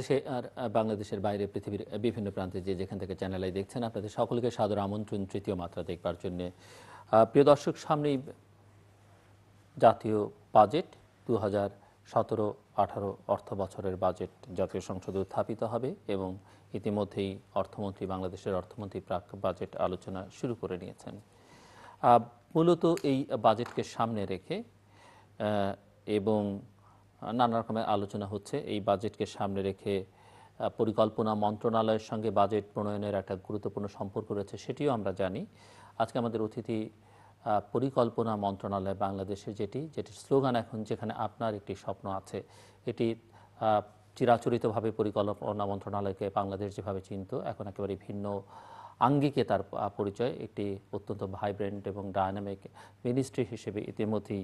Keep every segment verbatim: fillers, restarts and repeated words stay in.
দেশে আর বাংলাদেশের বাইরে পৃথিবীর বিভিন্ন প্রান্তে যে যেখান থেকে চ্যানেল আই দেখছেন আপনাদের সকলকে সাদর আমন্ত্রণ তৃতীয় মাত্রা দেখবার জন্য। প্রিয় দর্শক, সামনেই জাতীয় বাজেট দু হাজার সতেরো আঠারো অর্থ বছরের বাজেট জাতীয় সংসদে উত্থাপিত হবে এবং ইতিমধ্যেই অর্থমন্ত্রী বাংলাদেশের অর্থমন্ত্রী প্রাক বাজেট আলোচনা শুরু করে নিয়েছেন। মূলত এই বাজেটকে সামনে রেখে এবং নানা রকমের আলোচনা হচ্ছে, এই বাজেটকে সামনে রেখে পরিকল্পনা মন্ত্রণালয়ের সঙ্গে বাজেট প্রণয়নের একটা গুরুত্বপূর্ণ সম্পর্ক রয়েছে, সেটিও আমরা জানি। আজকে আমাদের অতিথি পরিকল্পনা মন্ত্রণালয় বাংলাদেশের, যেটি যেটির স্লোগান এখন যেখানে আপনার একটি স্বপ্ন আছে, এটি চিরাচরিতভাবে পরিকল্পনা মন্ত্রণালয়কে বাংলাদেশ যেভাবে চিনত এখন একেবারে ভিন্ন আঙ্গিকে তার পরিচয়। একটি অত্যন্ত ভাইব্রেন্ট এবং ডায়নামিক মিনিস্ট্রি হিসেবে ইতিমধ্যেই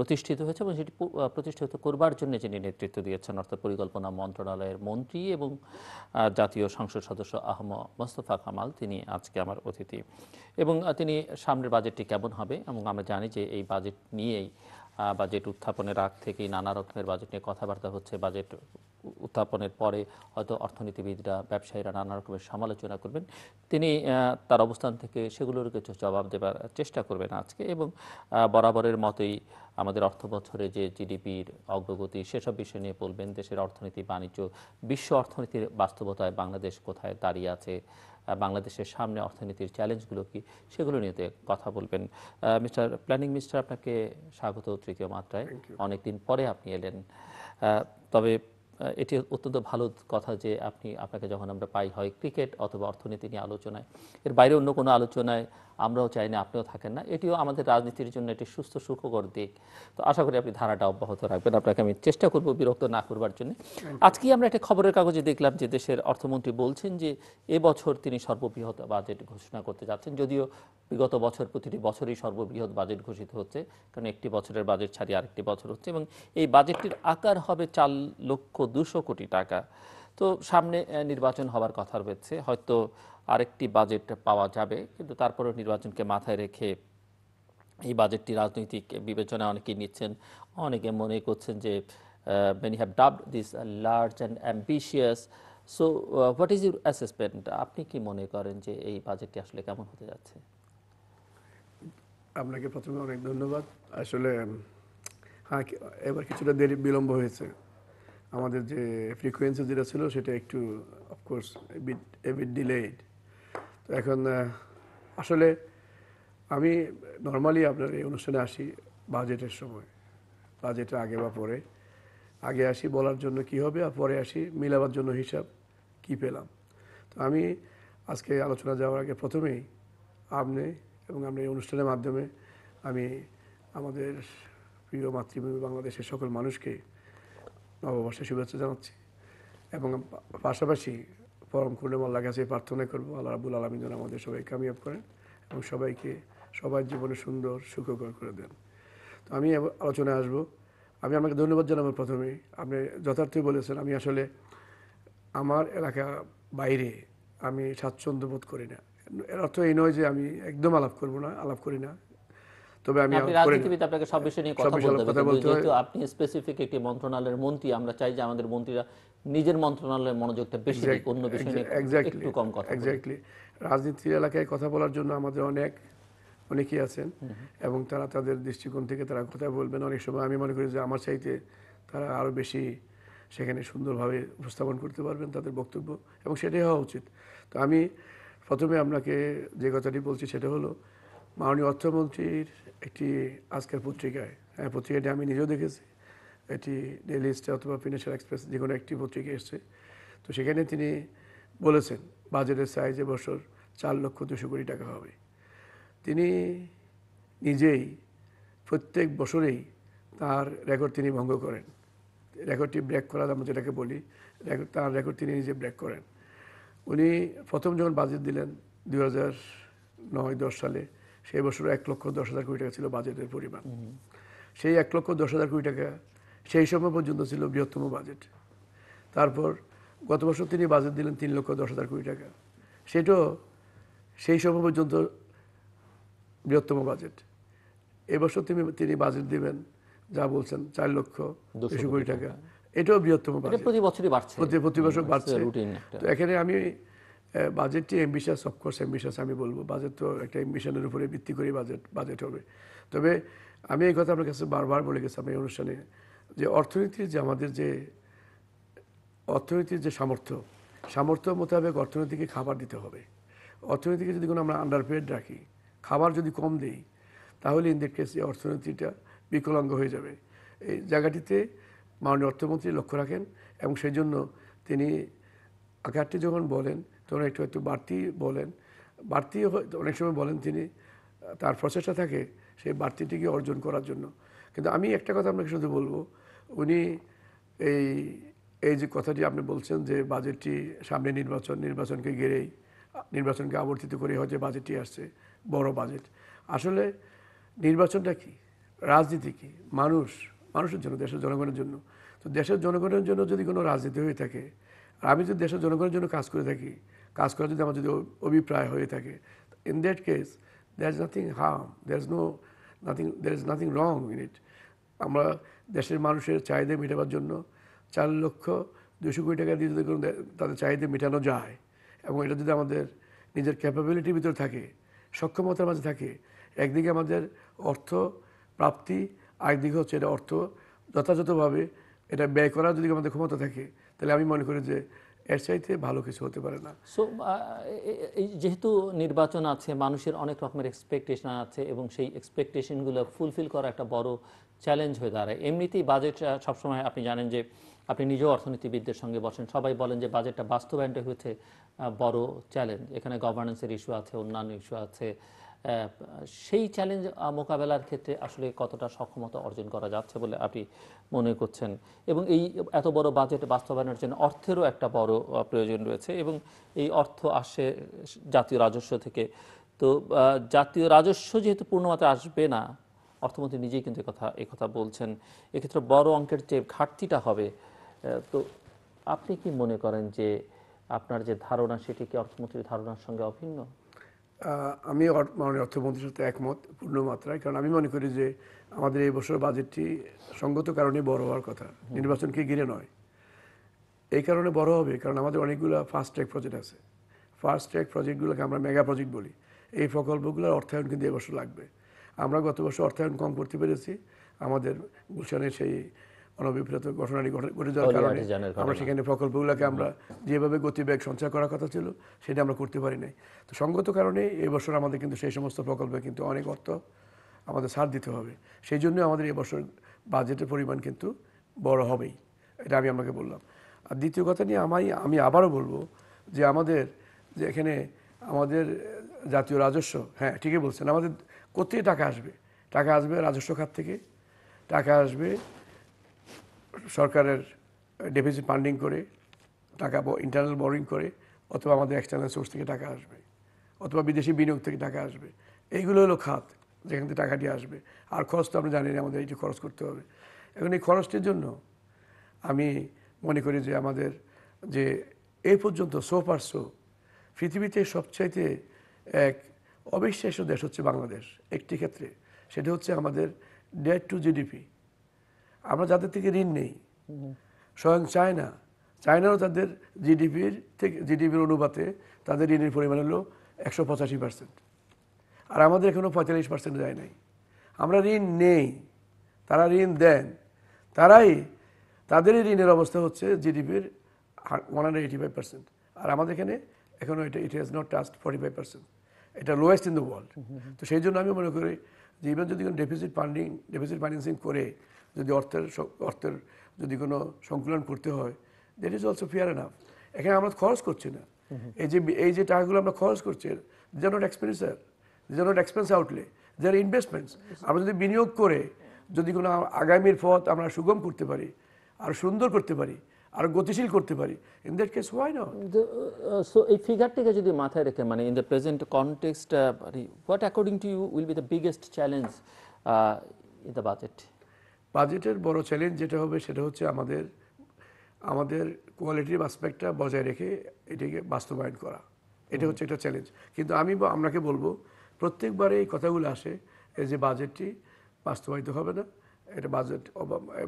প্রতিষ্ঠিত হয়েছে এবং সেটি প্রতিষ্ঠিত করবার জন্য যিনি নেতৃত্ব দিয়েছেন অর্থাৎ পরিকল্পনা মন্ত্রণালয়ের মন্ত্রী এবং জাতীয় সংসদ সদস্য A H M Mustafa Kamal, তিনি আজকে আমার অতিথি। এবং তিনি সামনের বাজেটটি কেমন হবে, এবং আমরা জানি যে এই বাজেট নিয়েই বাজেট উত্থাপনের আগ থেকেই নানা রকমের বাজেট নিয়ে কথাবার্তা হচ্ছে। বাজেট উত্থাপনের পরে হয়তো অর্থনীতিবিদরা, ব্যবসায়ীরা নানা রকমের সমালোচনা করবেন, তিনি তার অবস্থান থেকে সেগুলোর কিছু জবাব দেওয়ার চেষ্টা করবেন আজকে। এবং বরাবরের মতোই আমাদের অর্থ বছরে যে জিডিপির অগ্রগতি সেসব বিষয় নিয়ে বলবেন, দেশের অর্থনীতি, বাণিজ্য, বিশ্ব অর্থনীতির বাস্তবতায় বাংলাদেশ কোথায় দাঁড়িয়ে আছে, বাংলাদেশের সামনে অর্থনীতির চ্যালেঞ্জগুলো কি, সেগুলো নিয়ে কথা বলবেন। মিস্টার প্ল্যানিং মিনিস্টার, আপনাকে স্বাগত তৃতীয় মাত্রায়। অনেকদিন পরে আপনি এলেন, তবে এটি অত্যন্ত ভালো কথা যে আপনি, আপনাকে যখন আমরা পাই হয় ক্রিকেট অথবা অর্থনীতি নিয়ে আলোচনায়, এর বাইরে অন্য কোনো আলোচনায় আমরাও চাই না, আপনিও থাকেন না, এটিও আমাদের রাজনীতির জন্য একটি সুস্থ সুখকর দিক। তো আশা করি আপনি ধারাটা অব্যাহত রাখবেন, আপনাকে আমি চেষ্টা করব বিরক্ত না করবার জন্য। আজকে আমরা একটা খবরের কাগজে দেখলাম যে দেশের অর্থমন্ত্রী বলছেন যে এবছর তিনি সর্ববৃহৎ বাজেট ঘোষণা করতে যাচ্ছেন, যদিও বিগত বছর প্রতিটি বছরই সর্ববৃহৎ বাজেট ঘোষিত হচ্ছে, কারণ একটি বছরের বাজেট ছাড়িয়ে আরেকটি বছর হচ্ছে। এবং এই বাজেটটির আকার হবে চার লক্ষ দুশো কোটি টাকা। তো সামনে নির্বাচন হবার কথা রয়েছে, হয়তো আরেকটি বাজেট পাওয়া যাবে, কিন্তু তারপরেও নির্বাচনকে মাথায় রেখে এই বাজেটটি রাজনৈতিক বিবেচনায় অনেকেই নিচ্ছেন, অনেকে মনে করছেন যে many have dubbed this large and ambitious. So uh, what is your assessment? আপনি কি মনে করেন যে এই বাজেটটি আসলে কেমন হতে যাচ্ছে? আপনাকে প্রথমে অনেক ধন্যবাদ। আসলে হ্যাঁ, এবার কিছুটা দেরি বিলম্ব হয়েছে, আমাদের যে ফ্রিকোয়েন্সি যেটা ছিল সেটা একটু অফকোর্স এবিট ডিলেড। তো এখন আসলে আমি নর্মালি আপনার এই অনুষ্ঠানে আসি বাজেটের সময়, বাজেটের আগে বা পরে, আগে আসি বলার জন্য কি হবে আর পরে আসি মিলাবার জন্য হিসাব কি পেলাম। তো আমি আজকে আলোচনা যাওয়ার আগে প্রথমেই আপনি এবং আমরা এই অনুষ্ঠানের মাধ্যমে আমি আমাদের প্রিয় মাতৃভূমি বাংলাদেশের সকল মানুষকে নববর্ষের শুভেচ্ছা জানাচ্ছি এবং পাশাপাশি পরম করুণাময় আল্লাহর কাছে প্রার্থনা করবো আল্লাহ রাব্বুল আলামিন যেন আমাদের সবাই কামিয়াব করেন এবং সবাইকে সবার জীবনে সুন্দর সুখকর করে দেন। তো আমি আলোচনায় আসবো। আমি আপনাকে ধন্যবাদ জানাবো প্রথমেই, আপনি যথার্থই বলেছেন। আমি আসলে আমার এলাকা বাইরে আমি স্বাচ্ছন্দ্য বোধ করি না, এর অর্থ এই নয় যে আমি একদম আলাপ করবো না, আলাপ করি না। তবে আমি রাজনীতিবিদ, আপনাকে সব বিষয় নিয়ে কথা বলতে হবে, যেহেতু আপনি স্পেসিফিক একটি মন্ত্রণালয়ের মন্ত্রী, আমরা চাই যে আমাদের মন্ত্রীরা নিজের মন্ত্রণালয়ের মনোযোগটা বেশি দিক, অন্য বিষয় নিয়ে একটু কম কথা। এক্স্যাক্টলি, রাজনীতির এলাকায় কথা বলার জন্য আমাদের অনেক অনেকেই আছেন এবং তারা তাদের দৃষ্টিকোণ থেকে তারা কথা বলবেন। অনেক সময় আমি মনে করি যে আমার চাইতে তারা আরও বেশি সেখানে সুন্দরভাবে উপস্থাপন করতে পারবেন তাদের বক্তব্য, এবং সেটাই হওয়া উচিত। তো আমি প্রথমে আপনাকে যে কথাটি বলছি সেটা হলো মাননীয় অর্থমন্ত্রীর একটি আজকের পত্রিকায়, হ্যাঁ পত্রিকাটি আমি নিজেও দেখেছি, এটি ডেইলি স্টার অথবা ফিনান্সিয়াল এক্সপ্রেস যে কোনো একটি পত্রিকা এসছে। তো সেখানে তিনি বলেছেন বাজেটের সাইজ এবছর চার লক্ষ দুশো কোটি টাকা হবে। তিনি নিজেই প্রত্যেক বছরেই তার রেকর্ড তিনি ভঙ্গ করেন, রেকর্ডটি ব্রেক করার আমরা যেটাকে বলি, রেকর্ড তার রেকর্ড তিনি নিজে ব্রেক করেন। উনি প্রথম যখন বাজেট দিলেন দুই হাজার নয় দশ সালে, সেই বছর এক লক্ষ দশ হাজার কোটি টাকা ছিল বাজেটের পরিমাণ। সেই এক লক্ষ দশ হাজার কোটি টাকা সেই সময় পর্যন্ত ছিল বৃহত্তম বাজেট। তারপর গত বছর তিনি বাজেট দিলেন তিন লক্ষ দশ হাজার কোটি টাকা, সেটাও সেই সময় পর্যন্ত বৃহত্তম বাজেট। এবছর তিনি তিনি বাজেট দিবেন যা বলছেন চার লক্ষ দুশো কোটি টাকা, এটাও বৃহত্তম বাজেট, প্রতি বছরই বাড়ছে, প্রতি বছর বাড়ছে। তো এখানে আমি বাজেটটি অ্যাম্বিশাস, অফকোর্স অ্যাম্বিশাস আমি বলবো, বাজেট তো একটা অ্যাম্বিশনের উপরে ভিত্তি করে বাজেট বাজেট হবে। তবে আমি এই কথা আপনার কাছে বারবার বলে গেছি আমি এই অনুষ্ঠানে, যে অর্থনীতির যে আমাদের যে অর্থনীতির যে সামর্থ্য, সামর্থ্য মোতাবেক অর্থনীতিকে খাবার দিতে হবে। অর্থনীতিকে যদি কোনো আমরা আন্ডারপেড রাখি, খাবার যদি কম দিই, তাহলে ইন দ্যাট কেস এই অর্থনীতিটা বিকলাঙ্গ হয়ে যাবে। এই জায়গাটিতে মাননীয় অর্থমন্ত্রী লক্ষ্য রাখেন এবং সেই জন্য তিনি আকারটি যখন বলেন তখন একটু একটু বাড়তি বলেন, বাড়তি অনেক সময় বলেন তিনি, তার প্রচেষ্টা থাকে সেই বাড়তিটিকে অর্জন করার জন্য। কিন্তু আমি একটা কথা আপনাকে শুধু বলবো, উনি এই এই যে কথাটি আপনি বলছেন যে বাজেটটি সামনে নির্বাচন, নির্বাচনকে ঘিরেই, নির্বাচনকে আবর্তিত করে হয়তো বাজেটটি আসছে, বড় বাজেট। আসলে নির্বাচনটা কি, রাজনীতি কি? মানুষ, মানুষের জন্য, দেশের জনগণের জন্য। তো দেশের জনগণের জন্য যদি কোনো রাজনীতি হয়ে থাকে, আমি যদি দেশের জনগণের জন্য কাজ করে থাকি, কাজ করা যদি আমার যদি অভিপ্রায় হয়ে থাকে, in that case there is nothing harm, there is no nothing there is nothing wrong in it. আমরা দেশের মানুষের চাহিদা মেটাবার জন্য চার লক্ষ দুশো কোটি টাকা দিয়ে যদি কোনো তাদের চাহিদা মেটানো যায় এবং এটা যদি আমাদের নিজের ক্যাপাবিলিটির ভিতরে থাকে, সক্ষমতার মাঝে থাকে, একদিকে আমাদের অর্থ প্রাপ্তি, একদিকে হচ্ছে এটা অর্থ যথাযথভাবে এটা ব্যয় করা যদি আমাদের ক্ষমতা থাকে, তাহলে আমি মনে করি যে এর চাইতে ভালো কিছু হতে পারে না। সো যেহেতু নির্বাচন আছে, মানুষের অনেক রকমের এক্সপেকটেশন আছে এবং সেই এক্সপেকটেশনগুলো ফুলফিল করা একটা বড় চ্যালেঞ্জ হয়ে দাঁড়ায়। এমনিতেই বাজেট সবসময় আপনি জানেন যে, আপনি নিজেও অর্থনীতিবিদদের সঙ্গে বসেন, সবাই বলেন যে বাজেটটা বাস্তবায়নটা হয়েছে বড় চ্যালেঞ্জ, এখানে গভর্নেন্সের ইস্যু আছে, অন্যান্য ইস্যু আছে। সেই চ্যালেঞ্জ মোকাবেলার ক্ষেত্রে আসলে কতটা সক্ষমতা অর্জন করা যাচ্ছে বলে আপনি মনে করছেন? এবং এই এত বড় বাজেট বাস্তবায়নের জন্য অর্থেরও একটা বড় প্রয়োজন রয়েছে এবং এই অর্থ আসে জাতীয় রাজস্ব থেকে। তো জাতীয় রাজস্ব যেহেতু পূর্ণমাত্রায় আসবে না, অর্থমন্ত্রী নিজেই কিন্তু কথা একথা বলছেন, এক্ষেত্রে বড় অঙ্কের যে ঘাটতিটা হবে, তো আপনি কি মনে করেন যে আপনার যে ধারণা সেটি কি অর্থমন্ত্রীর ধারণার সঙ্গে অভিন্ন? আমি মাননীয় অর্থমন্ত্রীর সাথে একমত পূর্ণ মাত্রায়, কারণ আমি মনে করি যে আমাদের এই বছর বাজেটটি সঙ্গত কারণে বড় হওয়ার কথা, নির্বাচনকে ঘিরে নয়। এই কারণে বড় হবে কারণ আমাদের অনেকগুলো ফাস্ট ট্র্যাক প্রজেক্ট আছে, ফাস্ট ট্র্যাক প্রজেক্টগুলোকে আমরা মেগা প্রজেক্ট বলি। এই প্রকল্পগুলোর অর্থায়ন কিন্তু এবছর লাগবে। আমরা গত বছর অর্থায়ন কম করতে পেরেছি, আমাদের গুলশানের সেই অনভিপ্রেত ঘটনাটি ঘটে যাওয়ার কারণে আমরা সেখানে প্রকল্পগুলোকে আমরা যেভাবে গতিবেগ সঞ্চয় করার কথা ছিল সেটা আমরা করতে পারি নাই। তো সঙ্গত কারণে এবছর আমাদের কিন্তু সেই সমস্ত প্রকল্পে কিন্তু অনেক অর্থ আমাদের ছাড় দিতে হবে, সেই জন্য আমাদের এবছর বাজেটের পরিমাণ কিন্তু বড় হবেই, এটা আমি আপনাকে বললাম। আর দ্বিতীয় কথা নিয়ে আমি আমি আবারও বলবো যে আমাদের যে এখানে আমাদের জাতীয় রাজস্ব, হ্যাঁ ঠিকই বলছেন, আমাদের কোথায় টাকা আসবে? টাকা আসবে রাজস্ব খাত থেকে, টাকা আসবে সরকারের ডেফিসিট ফান্ডিং করে, টাকা ইন্টারনাল বোরিং করে, অথবা আমাদের এক্সটার্নাল সোর্স থেকে টাকা আসবে, অথবা বিদেশি বিনিয়োগ থেকে টাকা আসবে। এইগুলো হলো খাত যেখান থেকে টাকাটি আসবে। আর খরচ তো আপনি জানেন আমাদের এইটি খরচ করতে হবে। এখন এই খরচটির জন্য আমি মনে করি যে আমাদের যে এই পর্যন্ত সো পার সো পৃথিবীতে সবচাইতে এক অবিশ্বাস্য দেশ হচ্ছে বাংলাদেশ একটি ক্ষেত্রে, সেটা হচ্ছে আমাদের ডেট টু জিডিপি। আমরা যাদের থেকে ঋণ নেই, স্বয়ং চায়না, চায়নাও তাদের জিডিপির থেকে জিডিপির অনুপাতে তাদের ঋণের পরিমাণ হলো একশো পঁচাশি পার্সেন্ট, আর আমাদের এখনও পঁয়তাল্লিশ পার্সেন্ট যায় নাই। আমরা ঋণ নেই, তারা ঋণ দেন, তারাই তাদেরই ঋণের অবস্থা হচ্ছে জিডিপির one hundred eighty five percent, আর আমাদের এখানে এখনও এটা it has not touched forty five percent, এটা লোয়েস্ট ইন দ্য ওয়ার্ল্ড। তো সেই জন্য আমি মনে করি যে ইভেন যদি কোনো ডেফিসিট ফান্ডিং ডেফিসিট ফাইন্যান্সিং করে যদি অর্থের অর্থের যদি কোনো সংকুলন করতে হয়, that is also fair enough. এখানে আমরা খরচ করছি না, এই যে এই যে টাকাগুলো আমরা খরচ করছি, these are not expenditure, these are not expense outlay, these are investments. আমরা যদি বিনিয়োগ করে যদি কোনো আগামীর পথ আমরা সুগম করতে পারি, আর সুন্দর করতে পারি, আর গতিশীল করতে পারি, in that case why not. So এই ফিগারটিকে যদি মাথায় রেখে, মানে in the present context, what according to you will be the biggest challenge in the budget? বাজেটের বড় চ্যালেঞ্জ যেটা হবে সেটা হচ্ছে আমাদের আমাদের কোয়ালিটির অ্যাসপেক্টটা বজায় রেখে এটিকে বাস্তবায়ন করা, এটা হচ্ছে একটা চ্যালেঞ্জ। কিন্তু আমি আপনাকে বলবো, প্রত্যেকবারে এই কথাগুলো আসে যে বাজেটটি বাস্তবায়িত হবে না, এটা বাজেট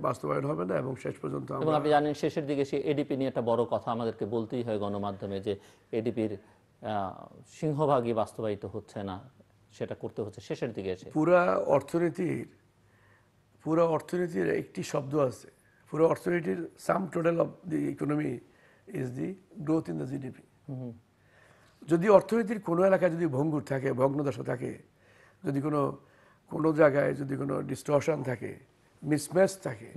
বাস্তবায়ন হবে না এবং শেষ পর্যন্ত আমরা আপনি জানেন শেষের দিকে সেই এডিপি নিয়ে একটা বড় কথা আমাদেরকে বলতেই হয় গণমাধ্যমে যে এডিপির সিংহভাগই বাস্তবায়িত হচ্ছে না সেটা করতে হচ্ছে শেষের দিকে এসে পুরো অর্থনীতির পুরো অর্থনীতির একটি শব্দ আছে পুরো অর্থনীতির sum total of the economy is the growth in the GDP যদি অর্থনীতির কোনো এলাকায় যদি ভঙ্গুর থাকে ভগ্নদশা থাকে যদি কোনো কোনো জায়গায় যদি কোনো ডিস্টরশন থাকে মিসম্যাচ থাকে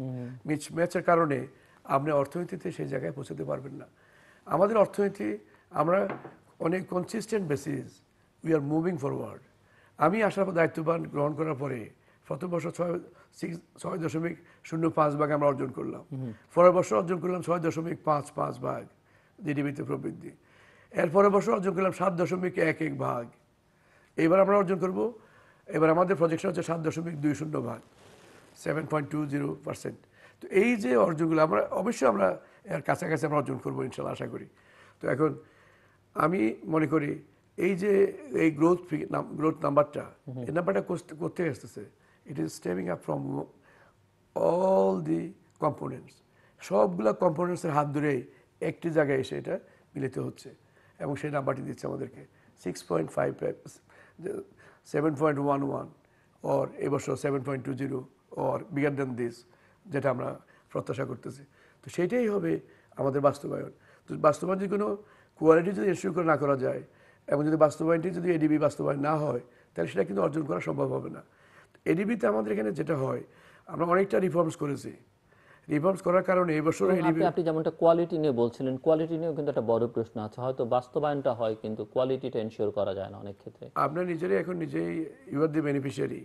মিসম্যাচের কারণে আপনি অর্থনীতিতে সেই জায়গায় পৌঁছাতে পারবেন না আমাদের অর্থনীতি আমরা অনেক consistent basis we are moving forward আমি আসার পর দায়িত্ববান গ্রহণ করার পরে প্রথম বছর ছয় সিক্স ছয় দশমিক শূন্য পাঁচ ভাগ আমরা অর্জন করলাম পরের বছর অর্জন করলাম ছয় দশমিক পাঁচ পাঁচ ভাগ জিডিপিতে প্রবৃদ্ধি এর পরের বছর অর্জন করলাম সাত দশমিক এক এক ভাগ এবার আমরা অর্জন করবো এবার আমাদের প্রজেকশন হচ্ছে সাত দশমিক দুই শূন্য ভাগ seven point two zero percent তো এই যে অর্জনগুলো আমরা অবশ্যই আমরা এর কাছাকাছি আমরা অর্জন করবো ইনশাল্লাহ আশা করি তো এখন আমি মনে করি এই যে এই গ্রোথ গ্রোথ নাম্বারটা এই নাম্বারটা করতে আসতেছে it is stemming up from all the components সবগুলো কম্পোনেন্টসের হাত ধরেই একটি জায়গায় এসে এটা মিলিত হচ্ছে এবং সেই নাম্বারটি দিচ্ছে আমাদেরকে six point five five seven point one one or এবছর seven point two zero or bigger than this যেটা আমরা প্রত্যাশা করতেছি তো সেটাই হবে আমাদের বাস্তবায়ন তো বাস্তবায়ন যদি কোনো কোয়ালিটি যদি ইস্যু করে না করা যায় এবং যদি বাস্তবায়নটি যদি এডিবি বাস্তবায়ন না হয় তাহলে সেটা কিন্তু অর্জন করা সম্ভব হবে না এডিবিতে আমাদের এখানে যেটা হয় আমরা অনেকটা রিফর্মস করেছি রিফর্মস করার কারণে এবছর এডিবি আপনি যেমনটা কোয়ালিটি নিয়ে বলছিলেন কোয়ালিটি নিয়েও কিন্তু একটা বড় প্রশ্ন আছে হয়তো বাস্তবায়নটা হয় কিন্তু কোয়ালিটিটা এনশিওর করা যায় না অনেক ক্ষেত্রে আপনি নিজেরই এখন নিজেই ইউ আর দি বেনিফিশিয়ারি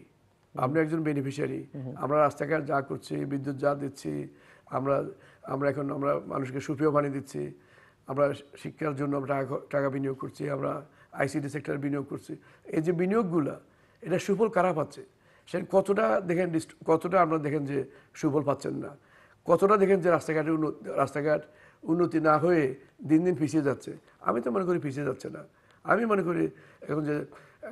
আপনি একজন বেনিফিশিয়ারি আমরা রাস্তাঘাট যা করছি বিদ্যুৎ যা দিচ্ছি আমরা আমরা এখন আমরা মানুষকে সুপেয় বানিয়ে দিচ্ছি আমরা শিক্ষার জন্য টাকা টাকা বিনিয়োগ করছি আমরা আইসিডি সেক্টরে বিনিয়োগ করছি এই যে বিনিয়োগগুলো এটা সুফল কারা পাচ্ছে সেটা কতটা দেখেন কতটা আমরা দেখেন যে সুফল পাচ্ছেন না কতটা দেখেন যে রাস্তাঘাটের রাস্তাঘাট উন্নতি না হয়ে দিন দিন পিছিয়ে যাচ্ছে আমি তো মনে করি পিছিয়ে যাচ্ছে না আমি মনে করি এখন যে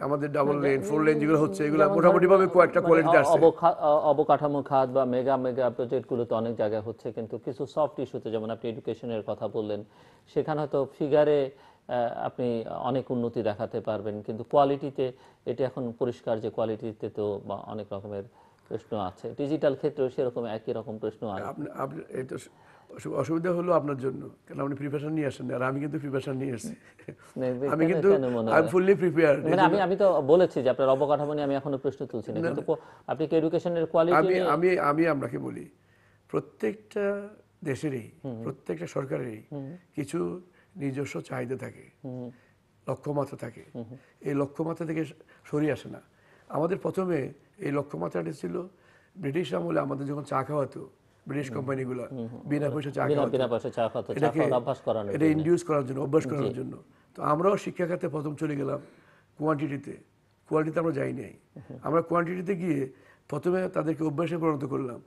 আমাদের ডাবল লেন ফোর লেন যেগুলো হচ্ছে এগুলো মোটামুটিভাবে কয়েকটা কোয়ালিটি আসছে অবকাঠামো খাত বা মেগা মেগা প্রজেক্টগুলো তো অনেক জায়গায় হচ্ছে কিন্তু কিছু সফট ইস্যুতে যেমন আপনি এডুকেশনের কথা বললেন সেখানে হয়তো ফিগারে আপনি অনেক উন্নতি দেখাতে পারবেন কিন্তু কোয়ালিটিতে এটা এখন পরিষ্কার যে কোয়ালিটিতে তো অনেক রকমের প্রশ্ন আছে ডিজিটাল ক্ষেত্রেও সেরকম একই রকম প্রশ্ন আছে আপনি এটা অসুবিধা হলো আপনার জন্য কারণ আপনি প্রিপারেশন নিয়ে আসেন আর আমি কিন্তু প্রিপারেশন নিয়ে এসেছি আমি কিন্তু আই এম ফুললি প্রিপেয়ারড মানে আমি আমি তো বলেছি যে আপনার অবকাঠামো নিয়ে আমি এখনো প্রশ্ন তুলছি না কিন্তু আপনি কি এডুকেশনের কোয়ালিটি আমি আমি আমি আপনাকে বলি প্রত্যেকটা দেশেরই প্রত্যেকটা সরকারেরই কিছু নিজস্ব চাহিদা থাকে লক্ষ্যমাত্রা থাকে এই লক্ষ্যমাত্রা থেকে সরিয়ে আসে না আমাদের প্রথমে এই লক্ষ্যমাত্রাটি ছিল ব্রিটিশ আমলে আমাদের যখন চা খাওয়াতো ব্রিটিশ কোম্পানিগুলো বিনা পয়সা চা খাওয়াতো এটা ইন্ডিউস করার জন্য অভ্যাস করার জন্য তো আমরাও শিক্ষা খাতে প্রথম চলে গেলাম কোয়ান্টিটিতে কোয়ালিটিতে আমরা যাই নাই আমরা কোয়ান্টিটিতে গিয়ে প্রথমে তাদেরকে অভ্যাসে পরিণত করলাম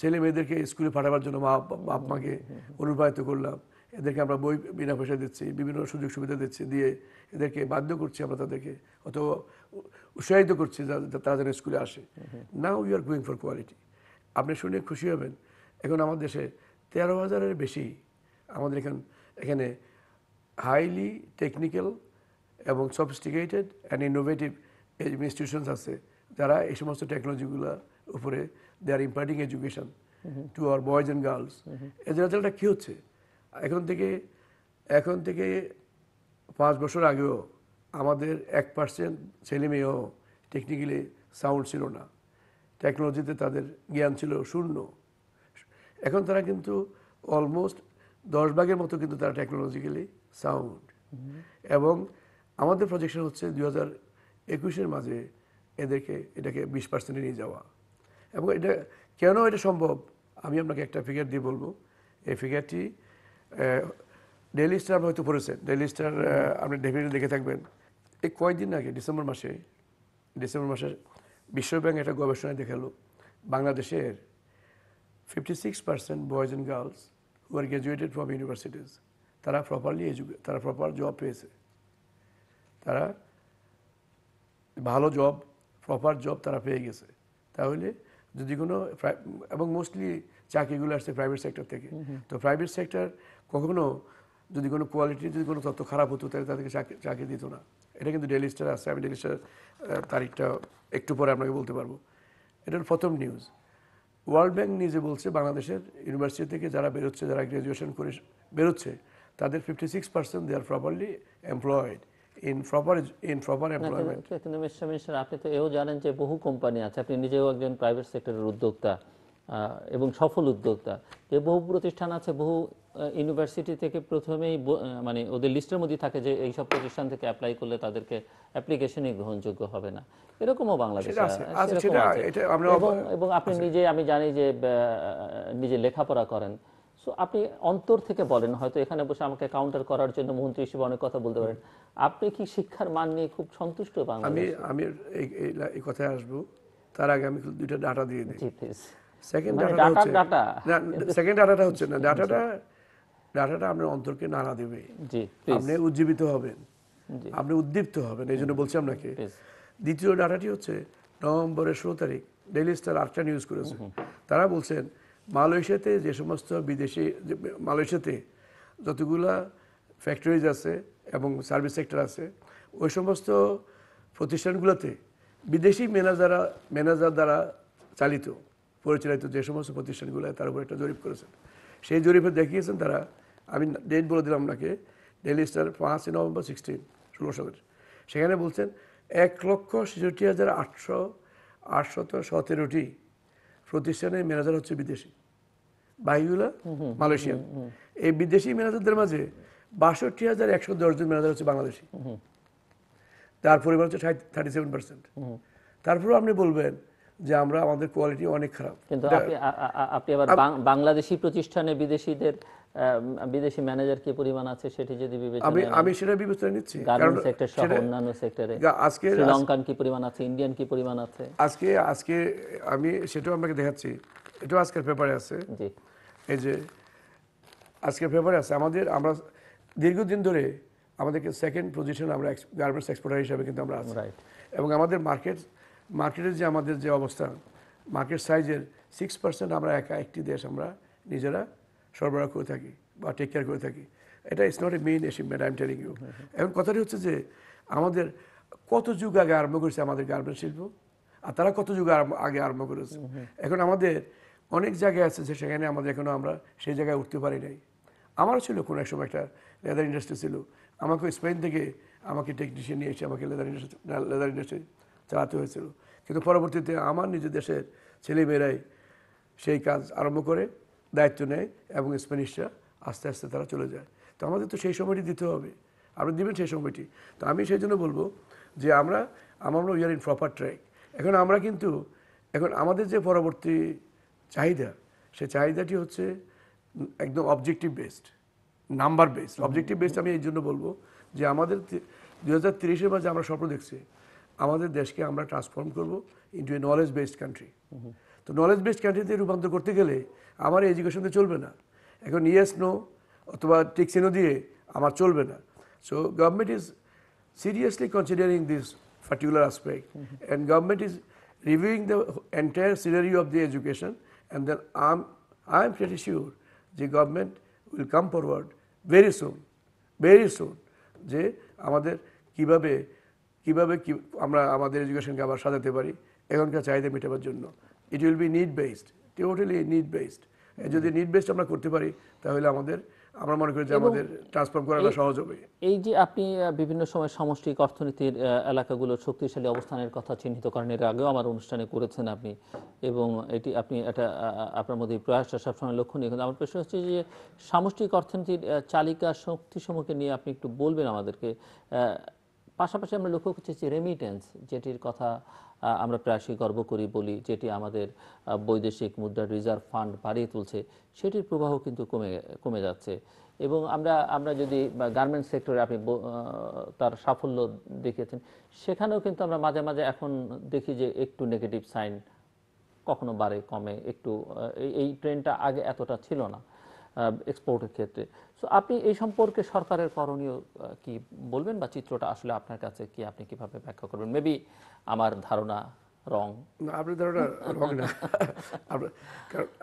ছেলে মেয়েদেরকে স্কুলে পাঠাবার জন্য মা বাপ মাকে অনুপ্রাণিত করলাম এদেরকে আমরা বই বিনা পয়সা দিচ্ছি বিভিন্ন সুযোগ সুবিধা দিচ্ছি দিয়ে এদেরকে বাধ্য করছি আমরা তাদেরকে অথবা উৎসাহিত করছি তারা যেন স্কুলে আসে now we are going for quality আপনি শুনে খুশি হবেন এখন আমার দেশে তেরো হাজারের বেশি আমাদের এখন এখানে হাইলি টেকনিক্যাল এবং সফিস্টিকেটেড অ্যান্ড ইনোভেটিভ ইনস্টিটিউশনস আছে যারা এই সমস্ত টেকনোলজিগুলোর উপরে they are imparting education to our boys and girls এর রেজাল্টটা কী হচ্ছে এখন থেকে এখন থেকে পাঁচ বছর আগেও আমাদের এক পার্সেন্ট ছেলে মেয়েও টেকনিক্যালি সাউন্ড ছিল না টেকনোলজিতে তাদের জ্ঞান ছিল শূন্য এখন তারা কিন্তু অলমোস্ট দশ ভাগের মতো কিন্তু তারা টেকনোলজিক্যালি সাউন্ড এবং আমাদের প্রজেকশন হচ্ছে দুই হাজার একুশের মাঝে এদেরকে এটাকে বিশ পার্সেন্টে নিয়ে যাওয়া এবং এটা কেন এটা সম্ভব আমি আপনাকে একটা ফিগার দিয়ে বলবো এই ফিগারটি ডেইলি স্টার হয়তো পড়েছেন ডেইলি স্টার আপনি ডেফিনেটলি দেখে থাকবেন এই কয়েকদিন আগে ডিসেম্বর মাসে ডিসেম্বর মাসে বিশ্বব্যাংক একটা গবেষণায় দেখালো বাংলাদেশের fifty six percent boys and girls who are graduated from universities তারা প্রপারলি এজুকে তারা প্রপার জব পেয়েছে তারা ভালো জব প্রপার জব তারা পেয়ে গেছে তাহলে যদি কোনো এবং মোস্টলি চাকরিগুলো আসছে প্রাইভেট সেক্টর থেকে। তো প্রাইভেট সেক্টর কখনো যদি কোনো কোয়ালিটি যদি কোনো তথ্য খারাপ হতো তাহলে তাদেরকে চাকরি দিত না। এটা কিন্তু ডেইলি স্টার আসছে, আমি ডেইলি স্টার তারিখটা একটু পরে আপনাকে বলতে পারবো। এটার প্রথম নিউজ। ওয়ার্ল্ড ব্যাংক নিজে বলছে বাংলাদেশের ইউনিভার্সিটি থেকে যারা বেরোচ্ছে, যারা গ্র্যাজুয়েশন করে বেরোচ্ছে, তাদের fifty six percent they are properly employed in proper in proper employment. আপনি তো এও জানেন যে বহু কোম্পানি আছে, আপনি নিজেও একজন প্রাইভেট সেক্টরের উদ্যোক্তা এবং সফল উদ্যোক্তা, যে বহু প্রতিষ্ঠান আছে, বহু ইউনিভার্সিটি থেকে প্রথমেই মানে ওদের লিস্টের মধ্যে থাকে যে এইসব প্রতিষ্ঠান থেকে অ্যাপ্লাই করলে তাদেরকে অ্যাপ্লিকেশনই গ্রহণযোগ্য হবে না, এরকমও বাংলাদেশে আছে। এবং আপনি নিজে, আমি জানি যে নিজে লেখাপড়া করেন, সো আপনি অন্তর থেকে বলেন, হয়তো এখানে বসে আমাকে কাউন্টার করার জন্য মন্ত্রী হিসেবে অনেক কথা বলতে পারেন, আপনি কি শিক্ষার মান নিয়ে খুব সন্তুষ্ট? আমি আমি এই কথায় আসবো, তার আগে আমি দুইটা ডাটা দিয়ে দিই। সেকেন্ড ডাটা সেকেন্ড ডাটাটা হচ্ছে না, ডাটাটা ডাটাটা আপনার অন্তরকে নাড়া দেবে, আপনি উজ্জীবিত হবেন, আপনি উদ্দীপ্ত হবেন, এই জন্য বলছি আপনাকে। দ্বিতীয় ডাটাটি হচ্ছে নভেম্বরের ষোলো তারিখ ডেইলি স্টার আটটা নিউজ করেছে। তারা বলছেন মালয়েশিয়াতে যে সমস্ত বিদেশি, মালয়েশিয়াতে যতগুলা ফ্যাক্টরিজ আছে এবং সার্ভিস সেক্টর আছে, ওই সমস্ত প্রতিষ্ঠানগুলোতে বিদেশি ম্যানেজার ম্যানেজার দ্বারা চালিত পরিচালিত যে সমস্ত প্রতিষ্ঠানগুলো, তার উপর একটা জরিপ করেছেন। সেই জরিপে দেখিয়েছেন তারা, আমি ডেট বলে দিলাম আপনাকে, ডেইলি স্টার পাঁচই নভেম্বর সিক্সটিন ষোলো সালের, সেখানে বলছেন এক লক্ষ ছেষট্টি হাজার আটশো আটশত সতেরোটি প্রতিষ্ঠানের ম্যানেজার হচ্ছে বিদেশি, বাকিগুলা মালয়েশিয়ান। এই বিদেশি ম্যানেজারদের মাঝে বাষট্টি হাজার একশো দশজন ম্যানেজার হচ্ছে বাংলাদেশি, তার পরিমাণ হচ্ছে থার্টি সেভেন পার্সেন্ট। তারপরেও আপনি বলবেন যে আমরা আমাদের কোয়ালিটি অনেক খারাপ, কিন্তু আপনি আবার বাংলাদেশি প্রতিষ্ঠানে বিদেশিদের বিদেশি ম্যানেজার কি পরিমাণ আছে সেটি যদি বিবেচনা করি, আমি সেটা বিবেচনা নিচ্ছি, গার্মেন্টস সেক্টর সহ অন্যান্য সেক্টরে আজকে শ্রীলঙ্কান কি পরিমাণ আছে, ইন্ডিয়ান কি পরিমাণ আছে, আজকে আজকে আমি সেটাও আপনাকে দেখাচ্ছি, এটাও আজকের পেপারে আছে। জি, এই যে আজকের পেপারে আছে আমাদের, আমরা দীর্ঘদিন ধরে আমাদেরকে সেকেন্ড পজিশন আমরা গার্মেন্টস এক্সপোর্টার হিসাবে কিন্তু আমরা আছি, এবং আমাদের মার্কেট মার্কেটের যে আমাদের যে অবস্থা, মার্কেট সাইজের সিক্স পার্সেন্ট আমরা একা একটি দেশ আমরা নিজেরা সরবরাহ করে থাকি বা টেক কেয়ার করে থাকি। এটা it's not a main achievement, I am telling you. এখন কথাটি হচ্ছে যে আমাদের কত যুগ আগে আরম্ভ করেছে আমাদের গার্মেন্ট শিল্প, আর তারা কত যুগ আগে আরম্ভ করেছে। এখন আমাদের অনেক জায়গায় আছে যে সেখানে আমাদের এখনও আমরা সেই জায়গায় উঠতে পারি নাই। আমারও ছিল কোনো এক সময় একটা লেদার ইন্ডাস্ট্রি ছিল, আমাকে স্পেন থেকে আমাকে টেকনিশিয়ান নিয়ে এসে আমাকে লেদার ইন্ডাস্ট্রি লেদার ইন্ডাস্ট্রি চালাতে হয়েছিল, কিন্তু পরবর্তীতে আমার নিজের দেশের ছেলেমেয়েরাই সেই কাজ আরম্ভ করে, দায়িত্ব নেয়, এবং স্প্যানিশরা আস্তে আস্তে তারা চলে যায়। তো আমাদের তো সেই সময়টি দিতে হবে, আপনি দেবেন সেই সময়টি। তো আমি সেই জন্য বলবো যে আমরা আমরা we are in proper track. এখন আমরা কিন্তু এখন আমাদের যে পরবর্তী চাহিদা, সে চাহিদাটি হচ্ছে একদম objective based, number based, objective based. আমি এই জন্য বলবো যে আমাদের দু হাজার তিরিশের মাঝে আমরা স্বপ্ন দেখছি আমাদের দেশকে আমরা ট্রান্সফর্ম করব into a knowledge based country. তো নলেজ বেসড কান্ট্রিতে রূপান্তর করতে গেলে আমার এডুকেশনতে চলবে না, এখন ইয়েস নো অথবা টিকসিনো দিয়ে আমার চলবে না। So government is seriously considering this particular aspect, and government is reviewing the entire scenery of the education, and then I am I am pretty sure যে government will come forward very soon very soon যে আমাদের কীভাবে কীভাবে কি আমরা আমাদের এডুকেশনকে আবার সাজাতে পারি এখনকার চাহিদা মেটাবার জন্য। It will be need based, totally need based. যদি নিড বেসড আমরা করতে পারি তাহলে আমাদের, আমরা মনে করি যে আমাদের ট্রান্সফর্ম করাটা সহজ হবে। এই যে আপনি বিভিন্ন সময় সমষ্টিক অর্থনীতির এলাকাগুলোর শক্তিশালী অবস্থানের কথা চিহ্নিত করেন, এর আগেও আমার অনুষ্ঠানে করেছেন আপনি, এবং এটি আপনি এটা আপনার মধ্যে প্রয়াসটা সবসময় লক্ষণীয়। কিন্তু আমার প্রশ্ন হচ্ছে যে সামষ্টিক অর্থনীতির চালিকা শক্তিসমূহকে নিয়ে আপনি একটু বলবেন আমাদেরকে। পাশাপাশি আমরা লক্ষ্য করছি রেমিটেন্স, যেটির কথা আমরা প্রায়শই গর্ব করি, বলি, যেটি আমাদের বৈদেশিক মুদ্রার রিজার্ভ ফান্ড বাড়িয়ে তুলছে, সেটির প্রবাহ কিন্তু কমে কমে যাচ্ছে। এবং আমরা আমরা যদি গার্মেন্টস সেক্টরে আপনি তার সাফল্য দেখিয়েছেন, সেখানেও কিন্তু আমরা মাঝে মাঝে এখন দেখি যে একটু নেগেটিভ সাইন, কখনো বাড়ে কমে, একটু এই ট্রেন্ডটা আগে এতটা ছিল না এক্সপোর্টের ক্ষেত্রে। সো আপনি এই সম্পর্কে সরকারের করণীয় কি বলবেন, বা চিত্রটা আসলে আপনার কাছে কি, আপনি কিভাবে ব্যাখ্যা করবেন? মেবি আমার ধারণা wrong. No, আপনি ধারণা wrong না।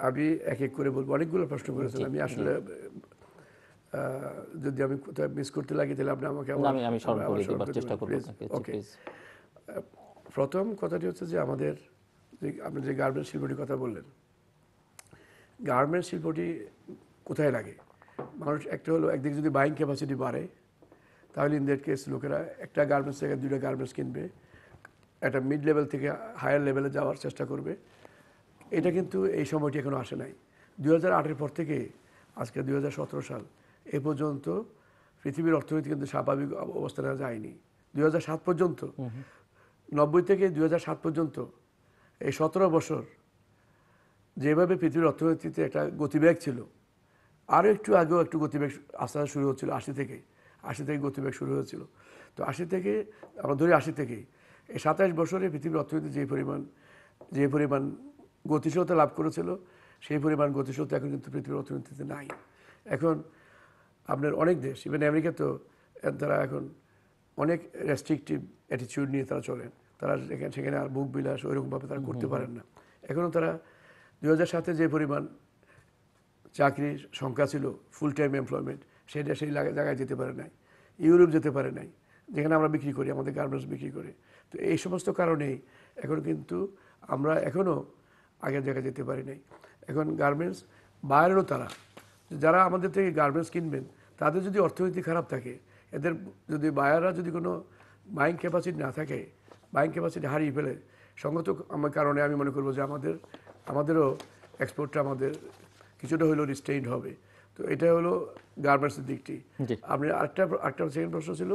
আমি এক এক করে বলবো অনেকগুলো প্রশ্ন করেছেন আমি আসলে যদি আমি কোথাও মিস করতে লাগি তাহলে আপনি আমাকে আমি আমি স্মরণ করে দেওয়ার চেষ্টা করব প্লিজ। প্রথম কথাটি হচ্ছে যে আমাদের যে আপনি যে গার্মেন্ট শিল্পটির কথা বললেন গার্মেন্ট শিল্পটি কোথায় লাগে মানুষ একটা হলো একদিকে যদি বাইং ক্যাপাসিটি বাড়ে তাহলে ইন দ্যাট কেস লোকেরা একটা গার্মেন্টস থেকে দুইটা গার্মেন্টস কিনবে একটা মিড লেভেল থেকে হায়ার লেভেলে যাওয়ার চেষ্টা করবে এটা কিন্তু এই সময়টি এখনও আসে নাই দুই হাজার আটের পর থেকে আজকে দুই হাজার সতেরো সাল এ পর্যন্ত পৃথিবীর অর্থনীতি কিন্তু স্বাভাবিক অবস্থানে যায়নি দুই হাজার সাত পর্যন্ত নব্বই থেকে দুই হাজার সাত পর্যন্ত এই সতেরো বছর যেভাবে পৃথিবীর অর্থনীতিতে একটা গতিবেগ ছিল আরও একটু আগেও একটু গতিবেগ আস্তে আস্তে শুরু হচ্ছিল আশি থেকে আশি থেকে গতিবেগ শুরু হয়েছিল তো আশি থেকে আমরা ধরি আশি থেকে এই সাতাশ বছরে পৃথিবীর অর্থনীতি যে পরিমাণ যে পরিমাণ গতিশীলতা লাভ করেছিল সেই পরিমাণ গতিশীলতা এখন কিন্তু পৃথিবীর অর্থনীতিতে নাই এখন আপনার অনেক দেশ ইভেন আমেরিকা তো তারা এখন অনেক রেস্ট্রিকটিভ অ্যাটিচিউড নিয়ে তারা চলেন তারা সেখানে আর ভোগ বিলাস ওইরকমভাবে তারা করতে পারেন না এখনও তারা দুই হাজার সাতে যে পরিমাণ চাকরির সংখ্যা ছিল ফুল টাইম এমপ্লয়মেন্ট সেটা সেই জায়গায় যেতে পারে নাই ইউরোপ যেতে পারে নাই যেখানে আমরা বিক্রি করি আমাদের গার্মেন্টস বিক্রি করে তো এই সমস্ত কারণেই এখন কিন্তু আমরা এখনও আগের জায়গায় যেতে পারি নাই এখন গার্মেন্টস বাইরেরও তারা যারা আমাদের থেকে গার্মেন্টস কিনবেন তাদের যদি অর্থনীতি খারাপ থাকে এদের যদি বায়াররা যদি কোনো বাইং ক্যাপাসিটি না থাকে বাইং ক্যাপাসিটি হারিয়ে ফেলে সঙ্গত আমার কারণে আমি মনে করবো যে আমাদের আমাদেরও এক্সপোর্টটা আমাদের কিছুটা হলেও রিস্ট্রেইন্ড হবে তো এটা হলো গার্মেন্টসের দিকটি আপনি আরেকটা আরেকটা সেকেন্ড প্রশ্ন ছিল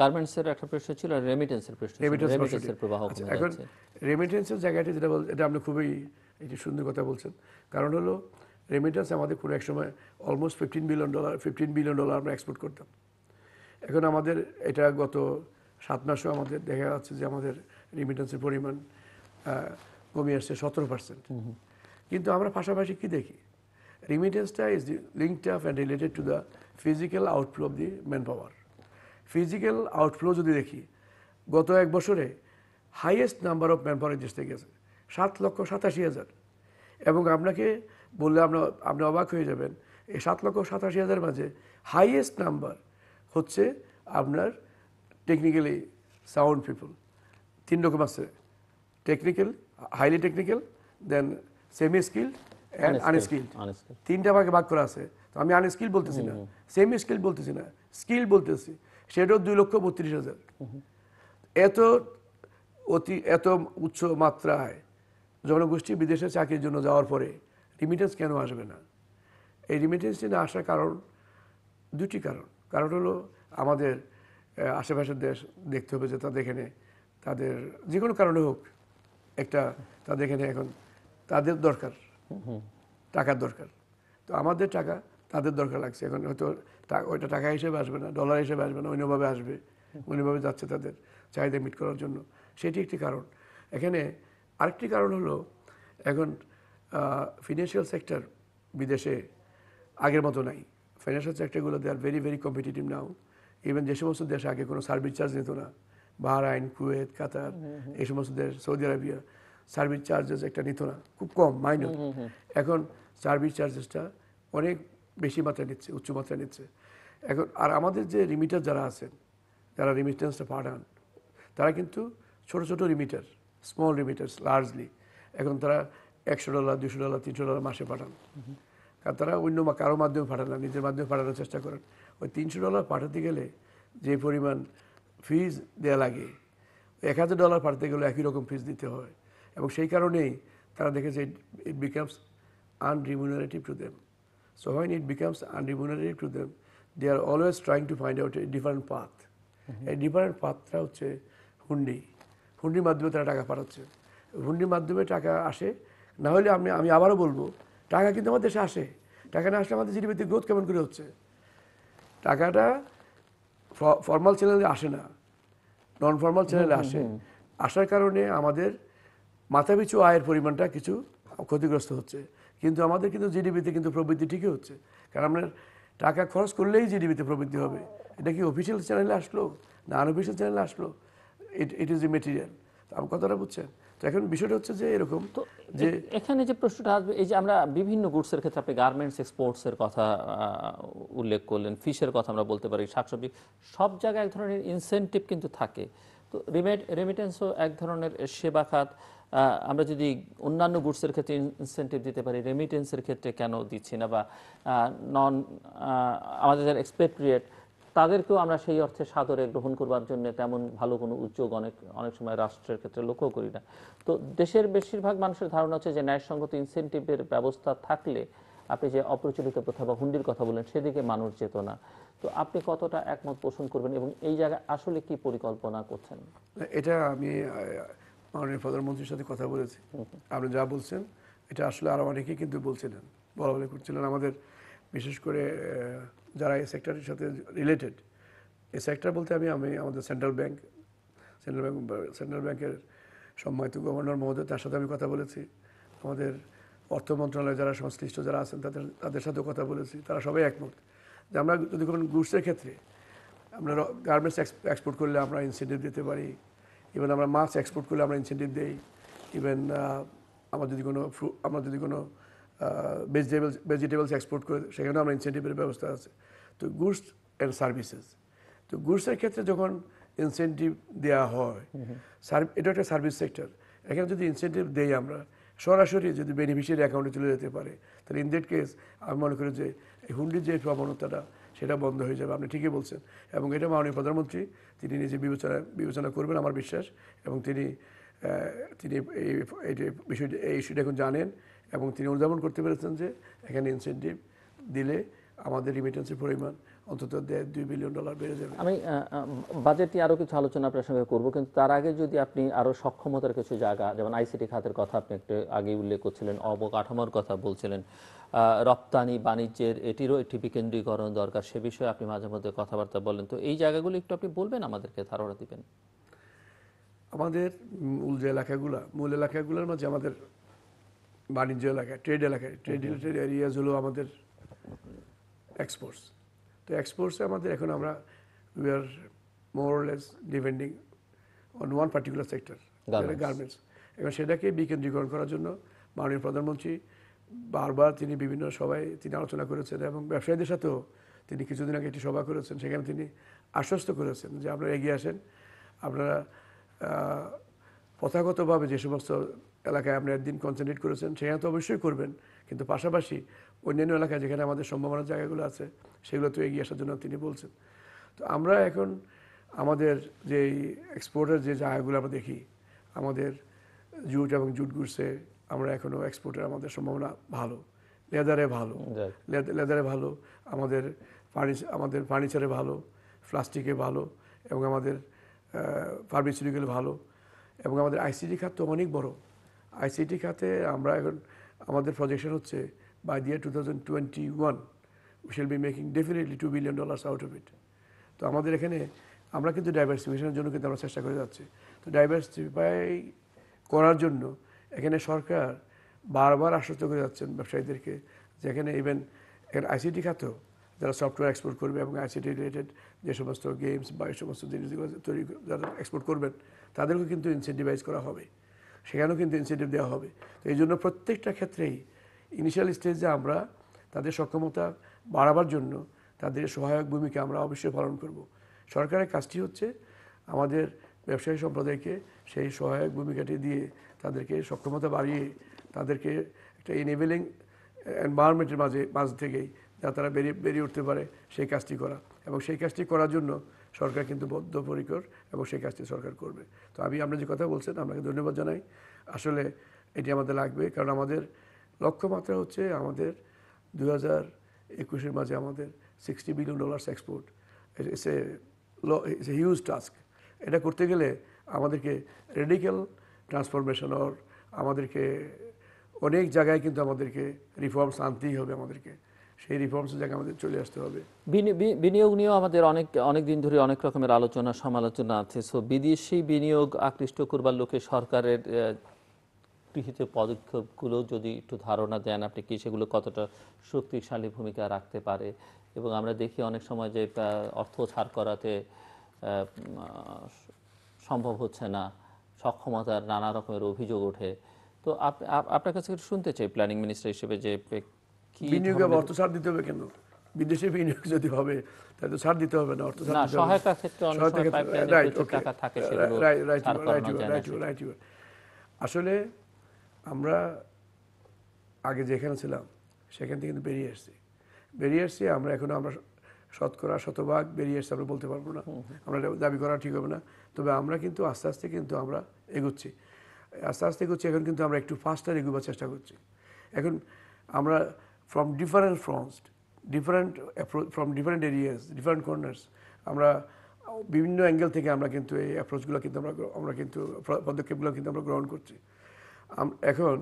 গার্মেন্টসের একটা প্রশ্ন ছিল আর রেমিটেন্সের প্রশ্ন রেমিটেন্সের প্রবাহ এখন রেমিটেন্সের জায়গাটি যেটা বল এটা আপনি খুবই একটি সুন্দর কথা বলছেন কারণ হলো রেমিটেন্স আমাদের কোনো এক সময় almost fifteen billion dollar fifteen billion dollar আমরা এক্সপোর্ট করতাম এখন আমাদের এটা গত সাত মাসেও আমাদের দেখা যাচ্ছে যে আমাদের রেমিটেন্সের পরিমাণ কমে আসছে সতেরো পার্সেন্ট কিন্তু আমরা পাশাপাশি কী দেখি রেমিটেন্সটা is linked up and related to the physical outflow of the man power physical outflow যদি দেখি গত এক বছরে highest number of man power দেশ থেকে গেছে সাত লক্ষ সাতাশি হাজার এবং আপনাকে বললে আপনি আপনি অবাক হয়ে যাবেন এই সাত লক্ষ সাতাশি হাজার মাঝে হাইয়েস্ট নাম্বার হচ্ছে আপনার টেকনিক্যালি সাউন্ড পিপল তিন রকম আছে technical highly technical then semi skilled and unskilled তিনটা ভাগে ভাগ করা আছে তো আমি আনস্কিল বলতেছি না সেমি স্কিল বলতেছি না স্কিল বলতেছি সেটাও দুই লক্ষ বত্রিশ হাজার এত অতি এত উচ্চ মাত্রায় জনগোষ্ঠী বিদেশে চাকরির জন্য যাওয়ার পরে রেমিটেন্স কেন আসবে না এই রেমিটেন্সটি না আসার কারণ দুটি কারণ কারণ হলো আমাদের আশেপাশের দেশ দেখতে হবে যে তাদের এখানে তাদের যে কোনো কারণে হোক একটা তাদের এখানে এখন তাদের দরকার টাকার দরকার তো আমাদের টাকা তাদের দরকার লাগছে এখন হয়তো ওইটা টাকা হিসেবে আসবে না ডলার হিসেবে আসবে না অন্যভাবে আসবে অন্যভাবে যাচ্ছে তাদের চাহিদা মিট করার জন্য সেটি একটি কারণ এখানে আরেকটি কারণ হলো এখন ফিনান্সিয়াল সেক্টর বিদেশে আগের মতো নাই ফিনান্সিয়াল সেক্টরগুলো they are very very competitive now even যে সমস্ত দেশে আগে কোনো সার্ভিস চার্জ নিত না বাহরাইন কুয়েত কাতার এই সমস্ত দেশ সৌদি আরবিয়া সার্ভিস চার্জেস একটা নিত না খুব কম মাইনর এখন সার্ভিস চার্জেসটা অনেক বেশি মাত্রায় নিচ্ছে উচ্চ মাত্রায় নিচ্ছে এখন আর আমাদের যে রিমিটার যারা আছেন যারা রিমিটেন্সটা পাঠান তারা কিন্তু ছোটো ছোটো রিমিটার স্মল রিমিটার্স লার্জলি এখন তারা একশো ডলার দুশো ডলার তিনশো ডলার মাসে পাঠান কারণ তারা অন্য কারো মাধ্যমে পাঠান না নিজের মাধ্যমে পাঠানোর চেষ্টা করেন ওই তিনশো ডলার পাঠাতে গেলে যে পরিমাণ ফিজ দেওয়া লাগে এক হাজার ডলার পাঠাতে গেলে একই রকম ফিজ দিতে হয় এবং সেই কারণেই তারা দেখেছে it becomes unremunerative to them so when it becomes unremunerative to them they are always trying to find out a different path এই ডিফারেন্ট পাথটা হচ্ছে হুন্ডি হুন্ডির মাধ্যমে তারা টাকা পাঠাচ্ছে হুন্ডির মাধ্যমে টাকা আসে না হলে আমি আমি আবারও বলবো টাকা কিন্তু আমাদের দেশে আসে টাকা না আসলে আমাদের জিডিপিতে গ্রোথ কেমন করে হচ্ছে টাকাটা ফর্মাল চ্যানেলে আসে না নন ফর্মাল চ্যানেলে আসে আসার কারণে আমাদের মাথাপিছু আয়ের পরিমাণটা কিছু ক্ষতিগ্রস্ত হচ্ছে কিন্তু আমাদের কিন্তু জিডিপিতে কিন্তু প্রবৃদ্ধি ঠিকই হচ্ছে কারণ আপনার টাকা খরচ করলেই জিডিপিতে প্রবৃদ্ধি হবে এটা কি অফিসিয়াল চ্যানেলে আসলো না আনঅফিসিয়াল চ্যানেলে আসলো ইট ইট ইজ এ মেটেরিয়াল আপনি কথাটা বুঝছেন তো এখন বিষয়টা হচ্ছে যে এরকম যে এখানে যে প্রশ্নটা আসবে এই যে আমরা বিভিন্ন গুডসের ক্ষেত্রে আপনি গার্মেন্টস এক্সপোর্টসের কথা উল্লেখ করলেন, ফিশের কথা আমরা বলতে পারি, শাকসবজি, সব জায়গায় এক ধরনের ইনসেন্টিভ কিন্তু থাকে। তো রেমিটেন্সও এক ধরনের সেবা খাত, আমরা যদি অন্যান্য গুডসের ক্ষেত্রে ইনসেন্টিভ দিতে পারি, রেমিটেন্সের ক্ষেত্রে কেন দিচ্ছি না? বা নন আমাদের যারা এক্সপেক্ট্রিয়েট তাদেরকেও আমরা সেই অর্থে সাদরে গ্রহণ করবার জন্য তেমন ভালো কোনো উদ্যোগ অনেক অনেক সময় রাষ্ট্রের ক্ষেত্রে লক্ষ্য করি না। তো দেশের বেশিরভাগ মানুষের ধারণা হচ্ছে যে ন্যায়সঙ্গত ইনসেন্টিভের ব্যবস্থা থাকলে আপনি যে অপ্রচলিত প্রথা বা হুন্ডির কথা বলেন সেদিকে মানুষ যেত না। তো আপনি কতটা একমত পোষণ করবেন এবং এই জায়গায় আসলে কি পরিকল্পনা করছেন? এটা আমি মাননীয় প্রধানমন্ত্রীর সাথে কথা বলেছি, আপনি যা বলছেন এটা আসলে আরও অনেকেই কিন্তু বলছিলেন, বলা বলে করছিলেন, আমাদের বিশেষ করে যারা এই সেক্টরের সাথে রিলেটেড। এই সেক্টর বলতে আমি আমি আমাদের central bank central bank central ব্যাংকের সম্মানিত গভর্নর মহোদয়, তার সাথে আমি কথা বলেছি, আমাদের অর্থ মন্ত্রণালয়ে যারা সংশ্লিষ্ট যারা আছেন তাদের তাদের সাথেও কথা বলেছি, তারা সবাই একমত যে আমরা যদি কোনো গুডসের ক্ষেত্রে আমরা গার্মেন্টস এক্সপোর্ট করলে আমরা ইনসেন্টিভ দিতে পারি, ইভেন আমরা মাছ এক্সপোর্ট করলে আমরা ইনসেন্টিভ দিই, ইভেন আমরা যদি কোনো ফ্রু আমরা যদি কোনো ভেজিটেবলস ভেজিটেবলস এক্সপোর্ট করে সেখানেও আমরা ইনসেন্টিভের ব্যবস্থা আছে। তো গুডস অ্যান্ড সার্ভিসেস, তো গুডসের ক্ষেত্রে যখন ইনসেন্টিভ দেওয়া হয়, এটা একটা সার্ভিস সেক্টর, এখানে যদি ইনসেন্টিভ দেই আমরা সরাসরি যদি বেনিফিশিয়ারি অ্যাকাউন্টে চলে যেতে পারে তাহলে ইন দ্যাট কেস আমি মনে করি যে এই হুন্ডির যে প্রবণতাটা সেটা বন্ধ হয়ে যাবে। আপনি ঠিকই বলছেন এবং এটা মাননীয় প্রধানমন্ত্রী তিনি নিজে বিবেচনা বিবেচনা করবেন আমার বিশ্বাস, এবং তিনি তিনি এই বিষয়টি এই ইস্যুটা এখন জানেন এবং তিনি অনুধাবন করতে পেরেছেন যে এখানে ইনসেন্টিভ দিলে আমাদের রিমিটেন্সের পরিমাণ অন্তত দেড় দুই বিলিয়ন ডলার বেড়ে যাবে। আমি বাজেটটি আরও কিছু আলোচনা আপনার সঙ্গে করবো, কিন্তু তার আগে যদি আপনি আরও সক্ষমতার কিছু জায়গা, যেমন আইসিটি খাতের কথা আপনি একটু আগেই উল্লেখ করছিলেন, অবকাঠামোর কথা বলছিলেন, রপ্তানি বাণিজ্যের এটিরও একটি বিকেন্দ্রীকরণ দরকার, সে বিষয়ে আপনি মাঝে মধ্যে কথাবার্তা বলেন। তো এই জায়গাগুলো একটু আপনি বলবেন, আমাদেরকে ধারণা দেবেন। আমাদের মূল যে এলাকাগুলো মূল এলাকাগুলোর মাঝে আমাদের বাণিজ্য এলাকা, ট্রেড এলাকা, ট্রেড রিলেটেড এরিয়াজ হলো আমাদের এক্সপোর্টস। তো এক্সপোর্টসে আমাদের এখন আমরা we are more less depending on one particular sector, garments. এবং সেটাকে বিকেন্দ্রীকরণ করার জন্য মাননীয় প্রধানমন্ত্রী বারবার তিনি বিভিন্ন সভায় তিনি আলোচনা করেছেন এবং ব্যবসায়ীদের সাথেও তিনি কিছুদিন আগে একটি সভা করেছেন, সেখানে তিনি আশ্বস্ত করেছেন যে আপনারা এগিয়ে আসেন, আপনারা প্রথাগতভাবে যে সমস্ত এলাকায় আপনি একদিন কনসেন্ট্রেট করেছেন সেখানে তো অবশ্যই করবেন, কিন্তু পাশাপাশি অন্যান্য এলাকায় যেখানে আমাদের সম্ভাবনার জায়গাগুলো আছে সেগুলো তো এগিয়ে আসার জন্য তিনি বলছেন। তো আমরা এখন আমাদের যে এক্সপোর্টের যে জায়গাগুলো আমরা দেখি, আমাদের জুট এবং জুট গুডসে আমরা এখনও এক্সপোর্টের আমাদের সম্ভাবনা ভালো, লেদারে ভালো, লেদারে ভালো, আমাদের ফার্নিচার আমাদের ফার্নিচারে ভালো, প্লাস্টিকে ভালো এবং আমাদের ফার্মাসিউটিক্যাল ভালো। এবং আমাদের আইসিটি খাত তো অনেক বড়, আইসিটি খাতে আমরা এখন আমাদের প্রজেকশন হচ্ছে by the year two thousand twenty one we shall be making definitely two billion dollars out of it. তো আমাদের এখানে আমরা কিন্তু ডাইভার্সিফিকেশনের জন্য কিন্তু আমরা চেষ্টা করে যাচ্ছি। তো ডাইভার্সিফাই করার জন্য এখানে সরকার বারবার আশ্বস্ত করে যাচ্ছেন ব্যবসায়ীদেরকে, যেখানে ইভেন এখানে আইসিটি খাতেও যারা সফটওয়্যার এক্সপোর্ট করবে এবং আইসিটি রিলেটেড যে সমস্ত গেমস বা এই সমস্ত জিনিসগুলো তৈরি যারা এক্সপোর্ট করবেন তাদেরকেও কিন্তু ইনসেন্টিভাইজ করা হবে, সেখানেও কিন্তু ইনসেন্টিভ দেওয়া হবে। তো এই জন্য প্রত্যেকটা ক্ষেত্রেই ইনিশিয়াল স্টেজে আমরা তাদের সক্ষমতা বাড়াবার জন্য তাদের সহায়ক ভূমিকা আমরা অবশ্যই পালন করব। সরকারের কাজটি হচ্ছে আমাদের ব্যবসায়ী সম্প্রদায়কে সেই সহায়ক ভূমিকাটি দিয়ে তাদেরকে সক্ষমতা বাড়িয়ে তাদেরকে একটা ইনেবেলিং এনভায়রনমেন্টের মাঝে মাঝ থেকেই যাতে তারা বেরিয়ে বেরিয়ে উঠতে পারে সেই কাজটি করা, এবং সেই কাজটি করার জন্য সরকার কিন্তু বদ্ধপরিকর এবং সেই কাজটি সরকার করবে। তো আমি আপনি যে কথা বলছেন আপনাকে ধন্যবাদ জানাই, আসলে এটি আমাদের লাগবে, কারণ আমাদের লক্ষ্যমাত্রা হচ্ছে আমাদের দু হাজার একুশের মাঝে আমাদের sixty billion dollars export. It's a it's a huge task. এটা করতে গেলে আমাদেরকে রেডিক্যাল ট্রান্সফরমেশন ওর আমাদেরকে অনেক জায়গায় কিন্তু আমাদেরকে রিফর্মস আনতেই হবে, আমাদেরকে সেই রিফর্মসের জায়গায় আমাদের চলে আসতে হবে। বিনিয়োগ নিয়েও আমাদের অনেক অনেক দিন ধরে অনেক রকমের আলোচনা সমালোচনা আছে। সো বিদেশি বিনিয়োগ আকৃষ্ট করবার লোকে সরকারের গৃহীত পদক্ষেপগুলো যদি একটু ধারণা দেন আপনি, কি সেগুলো কতটা শক্তিশালী ভূমিকা রাখতে পারে? এবং আমরা দেখি অনেক সময় যে অর্থ ছাড় করাতে সম্ভব হচ্ছে না, সক্ষমতার নানা রকমের অভিযোগ ওঠে। তো আপনার কাছে শুনতে চাই প্ল্যানিং মিনিস্টার হিসেবে যে বিনিয়োগে অর্থ ছাড় দিতে হবে কেন? বিদেশে বিনিয়োগ যদি হবে তাহলে তো ছাড় দিতে হবে না, অর্থ ছাড় দিতে হবে। সহায়তা ক্ষেত্রে অনেক টাকা থাকে সেগুলো। আসলে আমরা আগে যেখানে ছিলাম সেখান থেকে কিন্তু বেরিয়ে আসছি বেরিয়ে আসছি আমরা এখন আমরা শতকরা শতভাগ বেরিয়ে আসছি আমরা বলতে পারবো না, আমরা দাবি করা ঠিক হবে না। তবে আমরা কিন্তু আস্তে আস্তে কিন্তু আমরা এগোচ্ছি আস্তে আস্তে এগোচ্ছি এখন কিন্তু আমরা একটু ফাস্টার এগোবার চেষ্টা করছি। এখন আমরা from different fronts different approach from different areas different corners আমরা বিভিন্ন অ্যাঙ্গেল থেকে আমরা কিন্তু এই অ্যাপ্রোচগুলো কিন্তু আমরা আমরা কিন্তু পদক্ষেপগুলো কিন্তু আমরা গ্রহণ করছি। এখন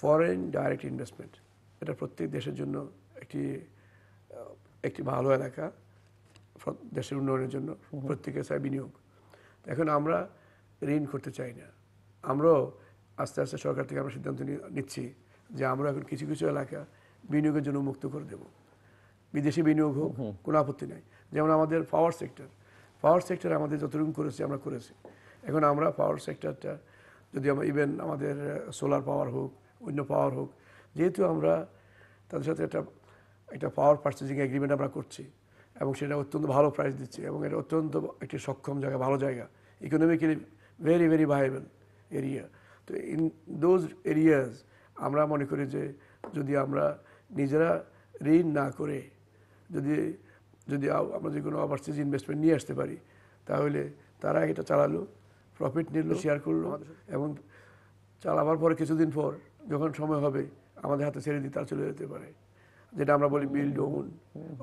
ফরেন ডাইরেক্ট ইনভেস্টমেন্ট এটা প্রত্যেক দেশের জন্য একটি একটি ভালো এলাকা, দেশের উন্নয়নের জন্য প্রত্যেকের চাই বিনিয়োগ। এখন আমরা ঋণ করতে চাই না, আমরাও আস্তে আস্তে সরকার থেকে আমরা সিদ্ধান্ত নিচ্ছি যে আমরা এখন কিছু কিছু এলাকা বিনিয়োগের জন্য মুক্ত করে দেব। বিদেশি বিনিয়োগ হোক, কোনো আপত্তি নেই। যেমন আমাদের পাওয়ার সেক্টর পাওয়ার সেক্টর আমাদের যতটুকু করেছি আমরা করেছি। এখন আমরা পাওয়ার সেক্টরটা যদি আমরা ইভেন আমাদের সোলার পাওয়ার হোক অন্য পাওয়ার হোক, যেহেতু আমরা তাদের সাথে একটা একটা পাওয়ার পারচেজিং এগ্রিমেন্ট আমরা করছি এবং সেটা অত্যন্ত ভালো প্রাইস দিচ্ছি এবং এটা অত্যন্ত একটি সক্ষম জায়গা, ভালো জায়গা, economically very very viable area. তো ইন দোজ এরিয়াস আমরা মনে করি যে যদি আমরা নিজেরা ঋণ না করে যদি যদি আমরা যে কোনো ওভারসিজ ইনভেস্টমেন্ট নিয়ে আসতে পারি তাহলে তারা এটা চালালো, প্রফিট নিল, শেয়ার করলো এবং চালাবার পরে কিছুদিন পর যখন সময় হবে আমাদের হাতে ছেড়ে দিয়ে তারা চলে যেতে পারে, যেটা আমরা বলি build own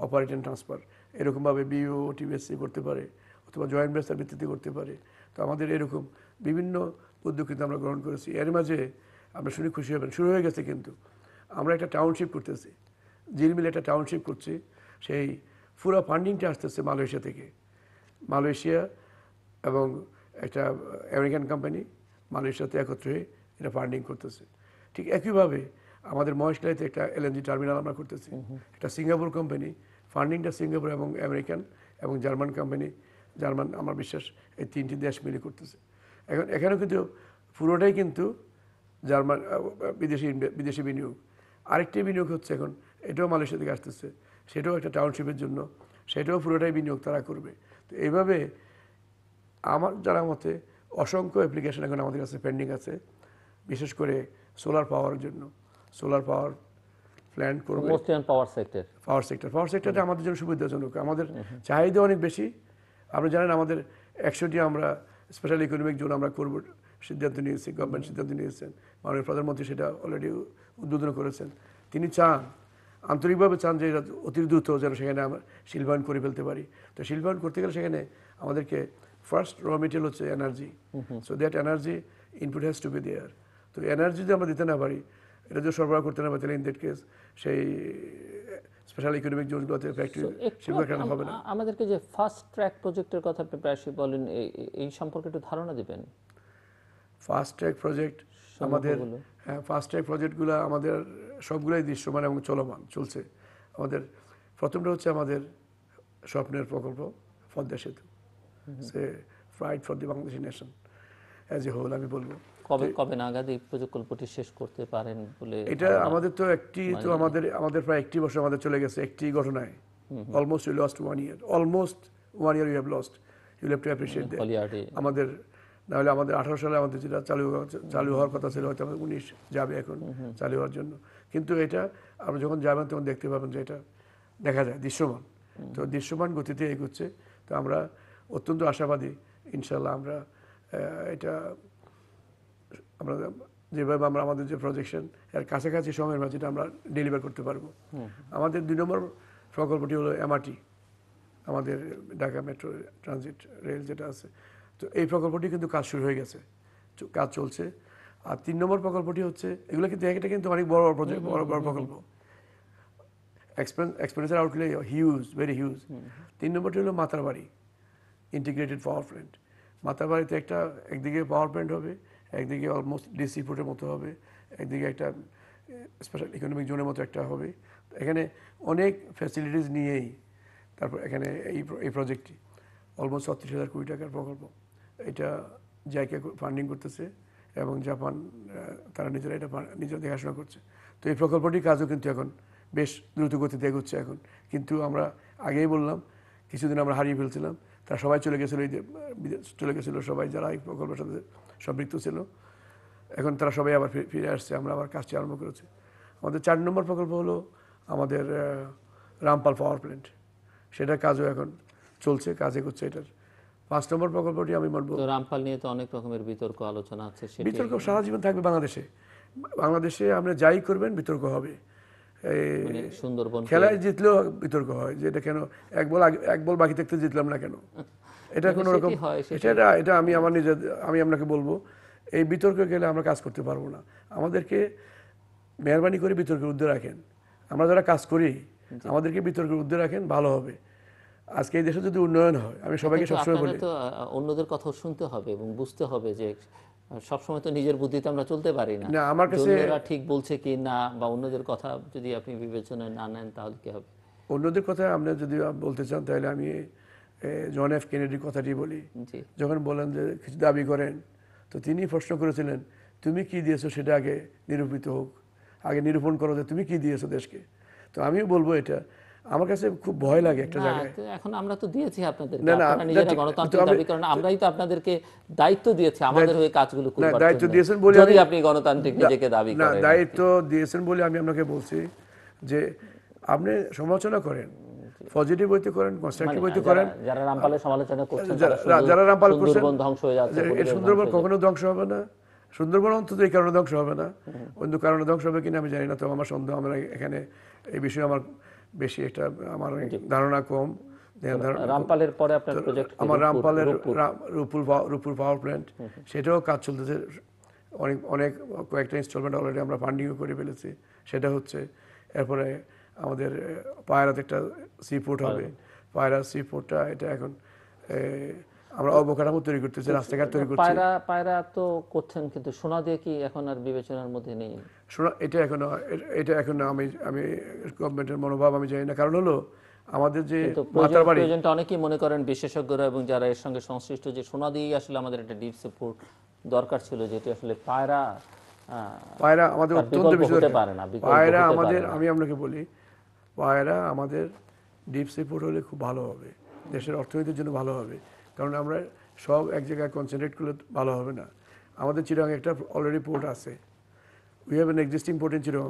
operate and transfer. এরকমভাবে বিও টিবিএসসি করতে পারে অথবা জয়েন্ট ভেঞ্চার ভিত্তিতে করতে পারে। তো আমাদের এরকম বিভিন্ন উদ্যোগ কিন্তু আমরা গ্রহণ করেছি। এর মাঝে আমরা শুনে খুশি হবেন, শুরু হয়ে গেছে কিন্তু আমরা একটা টাউনশিপ করতেছি, জিলমিল একটা টাউনশিপ করছি। সেই পুরো ফান্ডিংটা আসতেছে মালয়েশিয়া থেকে, মালয়েশিয়া এবং একটা আমেরিকান কোম্পানি মালয়েশিয়াতে একত্র হয়ে এটা ফান্ডিং করতেছে। ঠিক একইভাবে আমাদের মহেশখালীতে একটা এলএনজি টার্মিনাল আমরা করতেছি, একটা সিঙ্গাপুর কোম্পানি, ফান্ডিংটা সিঙ্গাপুর এবং আমেরিকান এবং জার্মান কোম্পানি, জার্মান আমার বিশ্বাস এই তিনটি দেশ মিলে করতেছে। এখন এখানেও কিন্তু পুরোটাই কিন্তু জার্মান বিদেশি বিদেশি বিনিয়োগ। আরেকটি বিনিয়োগ হচ্ছে এখন, এটাও মালয়েশিয়া থেকে আসতেছে, সেটাও একটা টাউনশিপের জন্য, সেটাও পুরোটাই বিনিয়োগ তারা করবে। তো এইভাবে আমার জানা মতে অসংখ্য অ্যাপ্লিকেশন এখন আমাদের কাছে পেন্ডিং আছে, বিশেষ করে সোলার পাওয়ারের জন্য। সোলার পাওয়ার প্ল্যান্ট করবো, power sector power sector power সেক্টরটা আমাদের জন্য সুবিধাজনক, আমাদের চাহিদা অনেক বেশি। আপনি জানেন আমাদের একশোটি আমরা স্পেশাল ইকোনমিক জোন আমরা করবো সিদ্ধান্ত নিয়েছি, গভর্নমেন্ট সিদ্ধান্ত নিয়েছেন, মাননীয় প্রধানমন্ত্রী সেটা অলরেডি উদ্বোধন করেছেন। তিনি চান, আন্তরিকভাবে চান যে এটা অতি দ্রুত যেন সেখানে আমরা শিল্পায়ন করে ফেলতে পারি। তো শিল্পায়ন করতে গেলে সেখানে আমাদেরকে ফার্স্ট র মেটেরিয়াল হচ্ছে energy, so that energy input has to be there. তো এনার্জি যদি আমরা দিতে না পারি, এটা যদি সরবরাহ করতে না পারি, তাহলে ইন দ্যাট কেস সেই স্পেশাল ইকোনমিক জোনগুলোতে ফ্যাক্টরি সেগুলো কেন হবে না। আমাদেরকে যে ফার্স্ট ট্র্যাক প্রজেক্টের কথা আপনি প্রায়শই বলেন, এই সম্পর্কে একটু ধারণা দেবেন। ফাস্ট ট্র্যাক প্রজেক্ট আমাদের, হ্যাঁ ফাস্ট ট্র্যাক প্রজেক্টগুলো আমাদের সবগুলোই দৃশ্যমান এবং চলমান চলছে। আমাদের প্রথমটা হচ্ছে আমাদের স্বপ্নের প্রকল্প পদ্মা সেতু, সে right for the Bangladeshi nation as a whole. আমি বলবো কবে কবে নাগাদ এই প্রকল্পটি শেষ করতে পারেন বলে? এটা আমাদের তো একটি তো আমাদের আমাদের প্রায় একটি বছর আমাদের চলে গেছে একটি ঘটনায়। Almost you lost one year almost one year you have lost you have to appreciate that. আমাদের নাহলে আমাদের আঠারো সালে আমাদের যেটা চালু চালু হওয়ার কথা ছিল, হয়তো আমাদের উনিশ যাবে এখন চালু হওয়ার জন্য, কিন্তু এটা আপনি যখন যাবেন তখন দেখতে পাবেন যে এটা দেখা যায় দৃশ্যমান। তো দৃশ্যমান গতিতে এগোচ্ছে, তো আমরা অত্যন্ত আশাবাদী ইনশাল্লাহ। আমরা এটা আমরা যেভাবে আমরা আমাদের যে প্রজেকশন এর কাছাকাছি সময়ের মাঝে এটা আমরা ডেলিভার করতে পারবো। আমাদের দুই নম্বর প্রকল্পটি হলো এমআরটি, আমাদের ঢাকা মেট্রো ট্রানজিট রেল যেটা আছে, তো এই প্রকল্পটি কিন্তু কাজ শুরু হয়ে গেছে, কাজ চলছে। আর তিন নম্বর প্রকল্পটি হচ্ছে, এগুলো কিন্তু একটা কিন্তু অনেক বড় বড় প্রজেক্ট, বড় বড় প্রকল্প, এক্সপেন্সের আউটলে হিউজ, ভেরি হিউজ। তিন নম্বরটি হলো মাতারবাড়ি ইন্টিগ্রেটেড পাওয়ার প্ল্যান্ট। মাতারবাড়িতে একটা একদিকে পাওয়ার প্ল্যান্ট হবে, একদিকে অলমোস্ট ডিসি পোর্টের মতো হবে, একদিকে একটা স্পেশাল ইকোনমিক জোনের মতো একটা হবে। এখানে অনেক ফ্যাসিলিটিস নিয়েই তারপর এখানে এই এই প্রজেক্টটি অলমোস্ট ছত্রিশ হাজার কোটি টাকার প্রকল্প। এটা জায়গা ফান্ডিং করতেছে এবং জাপান তারা নিজেরা এটা নিজেরা দেখাশোনা করছে তো এই প্রকল্পটির কাজও কিন্তু এখন বেশ দ্রুত গতিতে এগোচ্ছে এখন কিন্তু আমরা আগেই বললাম কিছুদিন আমরা হারিয়ে ফেলছিলাম তারা সবাই চলে গিয়েছিল এই চলে গিয়েছিল সবাই যারা এই প্রকল্পের সাথে সম্পৃক্ত ছিল এখন তারা সবাই আবার ফিরে আসছে আমরা আবার কাজটি আরম্ভ করেছি আমাদের চার নম্বর প্রকল্প হলো আমাদের রামপাল পাওয়ার প্ল্যান্ট সেটার কাজও এখন চলছে কাজ এগোচ্ছে এটার পাঁচ নম্বর প্রকল্পটি আমি বলবো তো রামপাল নিয়ে তো অনেক রকমের বিতর্ক আলোচনা আছে সেটা বিতর্ক সারা জীবন থাকবে বাংলাদেশে বাংলাদেশে আপনি যাই করবেন বিতর্ক হবে এই সুন্দরবন খেলায় জিতলেও বিতর্ক হয় যে এটা কেন এক বল এক বল বাকি থাকতে জিতলাম না কেন এটা কোন রকম এটা এটা আমি আমার নিজে আমি আপনাকে বলবো এই বিতর্ক গেলে আমরা কাজ করতে পারবো না আমাদেরকে মেহেরবানি করে বিতর্কের ঊর্ধ্বে রাখেন আমরা যারা কাজ করি আমাদেরকে বিতর্কের ঊর্ধ্বে রাখেন ভালো হবে আজকে এই দেশে যদি উন্নয়ন হয় আমি সবাইকে সবসময় বলি অন্যদের কথা শুনতে হবে এবং বুঝতে হবে যে সবসময় তো নিজের বুদ্ধিতে আমরা চলতে পারি না না আমার কাছে ওরা ঠিক বলছে কি না বা অন্যদের কথা যদি আপনি বিবেচনায় না নেন তাহলে কি হবে অন্যদের কথা আমরা যদি বলতে চান তাহলে আমি জন এফ কেনেডির কথাটি বলি যখন বলেন যে কিছু দাবি করেন তো তিনি প্রশ্ন করেছিলেন তুমি কি দিয়েছো সেটা আগে নিরূপিত হোক আগে নিরূপণ করো যে তুমি কি দিয়েছো দেশকে তো আমিও বলবো এটা আমার কাছে খুব ভয় লাগে একটা জায়গায় এখন আমরা তো দিয়েছি আপনাদেরকে আপনারা নিজেরা গণতান্ত্রিক দাবি করেন আমরাই তো আপনাদেরকে দায়িত্ব দিয়েছি আমাদের হয়ে কাজগুলো করতে না দায়িত্ব দিয়েছেন বলি যদি আপনি গণতান্ত্রিক নিজেকে দাবি করেন না দায়িত্ব দিয়েছেন বলি আমি আপনাকে বলছি যে আপনি সমালোচনা করেন পজিটিভ হইতে করেন কনস্ট্রাকটিভ হইতে করেন যারা রামপালের সমালোচনা করছেন যারা রামপাল করছেন সুন্দরবন ধ্বংস হয়ে যাচ্ছে সুন্দরবন কখনো ধ্বংস হবে না সুন্দরবন অন্তত এই কারণে ধ্বংস হবে না অন্য কারণে ধ্বংস হবে কিনা আমি জানি না তবে আমার সন্দেহ আমরা এখানে এই বিষয়ে আমার বেশি একটা আমার ধারণা কম রামপালের পরে আপনার প্রজেক্ট আমার রামপালের রূপপুর রূপপুর পাওয়ার প্ল্যান্ট সেটাও কাজ চলতেছে অনেক অনেক কয়েকটা ইনস্টলমেন্ট অলরেডি আমরা ফান্ডিংও করে ফেলেছি সেটা হচ্ছে এরপরে আমাদের পায়রাতে একটা সি পোর্ট হবে পায়রা সি পোর্টটা এটা এখন আমরা অবকাঠামো তৈরি করতেছি রাস্তাঘাট তৈরি করছি পায়রা পায়রা তো করছেন কিন্তু সোনা দিয়ে কি এখন আর বিবেচনার মধ্যে নেই সোনা এটা এখন এটা এখন আমি আমি গভর্নমেন্টের মনোভাব আমি জানি না কারণ হলো আমাদের যে মাতারবাড়ি প্রয়োজনটা অনেকেই মনে করেন বিশেষজ্ঞরা এবং যারা এর সঙ্গে সংশ্লিষ্ট যে সোনা দিয়ে আসলে আমাদের একটা ডিপ সাপোর্ট দরকার ছিল যেটি আসলে পায়রা পায়রা আমাদের অত্যন্ত বেশি হতে পারে না পায়রা আমাদের আমি আপনাকে বলি পায়রা আমাদের ডিপ সাপোর্ট হলে খুব ভালো হবে দেশের অর্থনীতির জন্য ভালো হবে কারণ আমরা সব এক জায়গায় কনসেন্ট্রেট করলে ভালো হবে না আমাদের চিরং একটা অলরেডি পোর্ট আছে we have an existing port in চিরং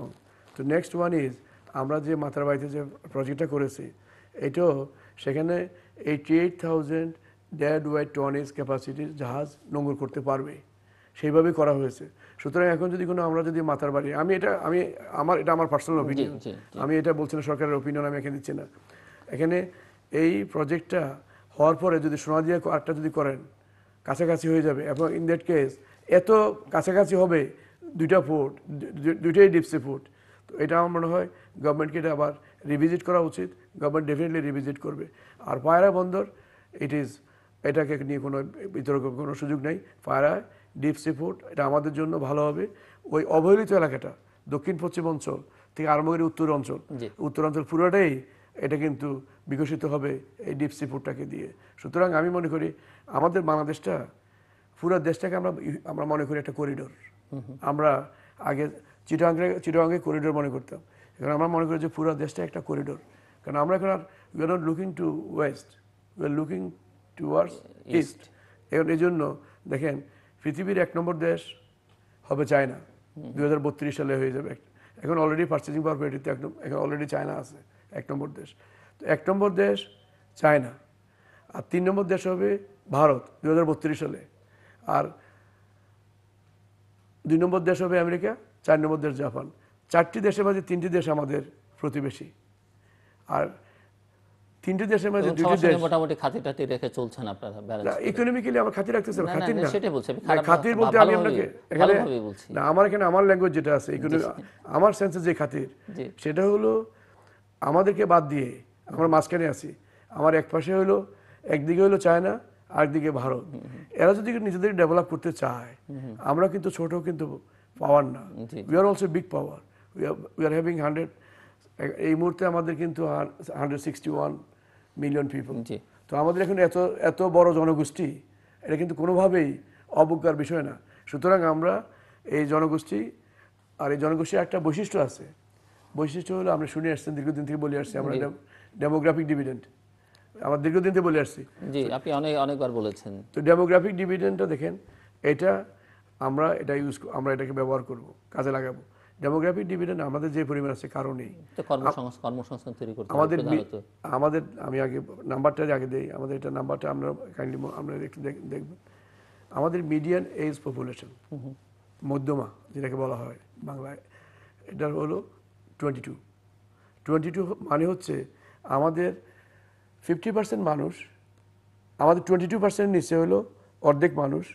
তো নেক্সট ওয়ান ইজ আমরা যে মাতারবাড়িতে যে প্রজেক্টটা করেছি এটাও সেখানে eighty eight thousand dead weight tonnage ক্যাপাসিটির জাহাজ নোঙর করতে পারবে সেইভাবেই করা হয়েছে সুতরাং এখন যদি কোনো আমরা যদি মাতারবাড়ি আমি এটা আমি আমার এটা আমার পার্সোনাল অপিনিয়ন আমি এটা বলছি না সরকারের অপিনিয়ন আমি এখানে দিচ্ছি না এখানে এই প্রজেক্টটা হওয়ার পরে যদি সোনা দিয়ে আরেকটা যদি করেন কাছাকাছি হয়ে যাবে এবং ইন দ্যাট কেস এত কাছাকাছি হবে দুইটা পোর্ট দুইটাই ডিপসি পোর্ট তো এটা আমার মনে হয় গভর্নমেন্টকে এটা আবার রিভিজিট করা উচিত গভর্নমেন্ট ডেফিনেটলি রিভিজিট করবে আর পায়রা বন্দর ইট ইজ এটাকে নিয়ে কোনো বিতর্ক কোনো সুযোগ নেই পায়রা ডিপসি পোর্ট এটা আমাদের জন্য ভালো হবে ওই অবহেলিত এলাকাটা দক্ষিণ পশ্চিম অঞ্চল থেকে আরম্ভ করে উত্তর অঞ্চল উত্তর অঞ্চল পুরোটাই এটা কিন্তু বিকশিত হবে এই ডিপ সিপোর্টটাকে দিয়ে সুতরাং আমি মনে করি আমাদের বাংলাদেশটা পুরো দেশটাকে আমরা আমরা মনে করি একটা করিডোর আমরা আগে চিটাঙ্গে চিটাঙ্গে করিডোর মনে করতাম কারণ আমরা মনে করি যে পুরো দেশটা একটা করিডোর কারণ আমরা এখন আর we are not looking to west we are looking towards east এখন এই জন্য দেখেন পৃথিবীর এক নম্বর দেশ হবে চায়না দুই হাজার বত্রিশ সালে হয়ে যাবে এখন অলরেডি পার্চেসিং পাওয়ার পেটিতে একদম এখন অলরেডি চায়না আছে এক নম্বর দেশ তো এক নম্বর দেশ চায়না আর তিন নম্বর দেশ হবে ভারত দুই হাজার বত্রিশ সালে আর দুই নম্বর দেশ হবে আমেরিকা চার নম্বর দেশ জাপান চারটি দেশের মাঝে তিনটি দেশ আমাদের প্রতিবেশী আর তিনটি দেশের মাঝে দুটি দেশ মোটামুটি খাতিটাতি রেখে চলছেন আপনারা ব্যালেন্স ইকোনমিক্যালি আমরা খাতি রাখতেছি না খাতি না সেটা বলছি আমি খাতির বলতে আমি আপনাকে এখানে না আমার এখানে আমার ল্যাঙ্গুয়েজ যেটা আছে ইকোনমি আমার সেন্সে যে খাতির সেটা হলো আমাদেরকে বাদ দিয়ে আমরা মাঝখানে আছি আমার এক পাশে হলো একদিকে হলো চায়না আরেকদিকে ভারত এরা যদি নিজেদের ডেভেলপ করতে চায় আমরা কিন্তু ছোট কিন্তু পাওয়ার না we are also big power we are having hundred এই মুহূর্তে আমাদের কিন্তু hundred sixty one million people তো আমাদের এখন এত এত বড় জনগোষ্ঠী এটা কিন্তু কোনোভাবেই অবজ্ঞার বিষয় না। সুতরাং আমরা এই জনগোষ্ঠী আর এই জনগোষ্ঠীর একটা বৈশিষ্ট্য আছে, বৈশিষ্ট্য হলো আমরা শুনে আসছেন দীর্ঘদিন থেকে বলে আসছি আমরা ডেমোগ্রাফিক ডিভিডেন্ড, আমরা দীর্ঘদিন থেকে বলে আসছি। জি, আপনি অনেক অনেকবার বলেছেন। তো ডেমোগ্রাফিক ডিভিডেন্ডটা দেখেন, এটা আমরা এটা ইউজ আমরা এটাকে ব্যবহার করব, কাজে লাগাবো। ডেমোগ্রাফিক ডিভিডেন্ড আমাদের যে পরিমাণ আছে কারণ নেই, কর্মসংস্থান তৈরি করতে আমাদের আমাদের আমি আগে নাম্বারটা আগে দেই, আমাদের এটা নাম্বারটা আমরা কাইন্ডলি আমরা একটু দেখবেন। আমাদের মিডিয়ান এজ পপুলেশন মধ্যমা যেটাকে বলা হয় বাংলায়, এটা হলো টোয়েন্টি টু টোয়েন্টি টু মানে হচ্ছে আমাদের ফিফটি পার্সেন্ট মানুষ, আমাদের টোয়েন্টি টু পার্সেন্ট নিচে হলো অর্ধেক মানুষ,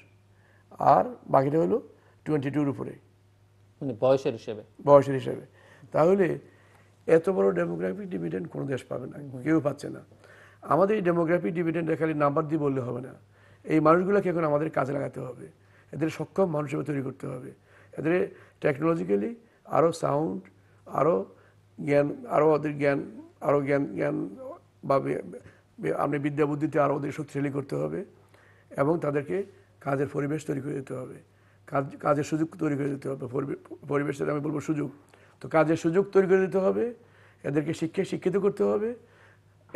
আর বাকিটা হলো টোয়েন্টি টুর উপরে মানে বয়সের হিসেবে বয়সের হিসেবে তাহলে এত বড় ডেমোগ্রাফিক ডিভিডেন্ড কোনো দেশ পাবে না, কেউ পাচ্ছে না। আমাদের এই ডেমোগ্রাফিক ডিভিডেন্ড খালি নাম্বার দিয়ে বললে হবে না, এই মানুষগুলোকে এখন আমাদের কাজে লাগাতে হবে, এদের সক্ষম মানুষের তৈরি করতে হবে, এদের টেকনোলজিক্যালি আরও সাউন্ড, আরও জ্ঞান, আরও ওদের জ্ঞান আরও জ্ঞান জ্ঞান বা আপনি বিদ্যাবুদ্ধিতে আরও ওদের শক্তিশালী করতে হবে এবং তাদেরকে কাজের পরিবেশ তৈরি করে দিতে হবে, কাজ কাজের সুযোগ তৈরি করে দিতে হবে। পরিবেশের আমি বলবো সুযোগ, তো কাজের সুযোগ তৈরি করে দিতে হবে, এদেরকে শিক্ষায় শিক্ষিত করতে হবে।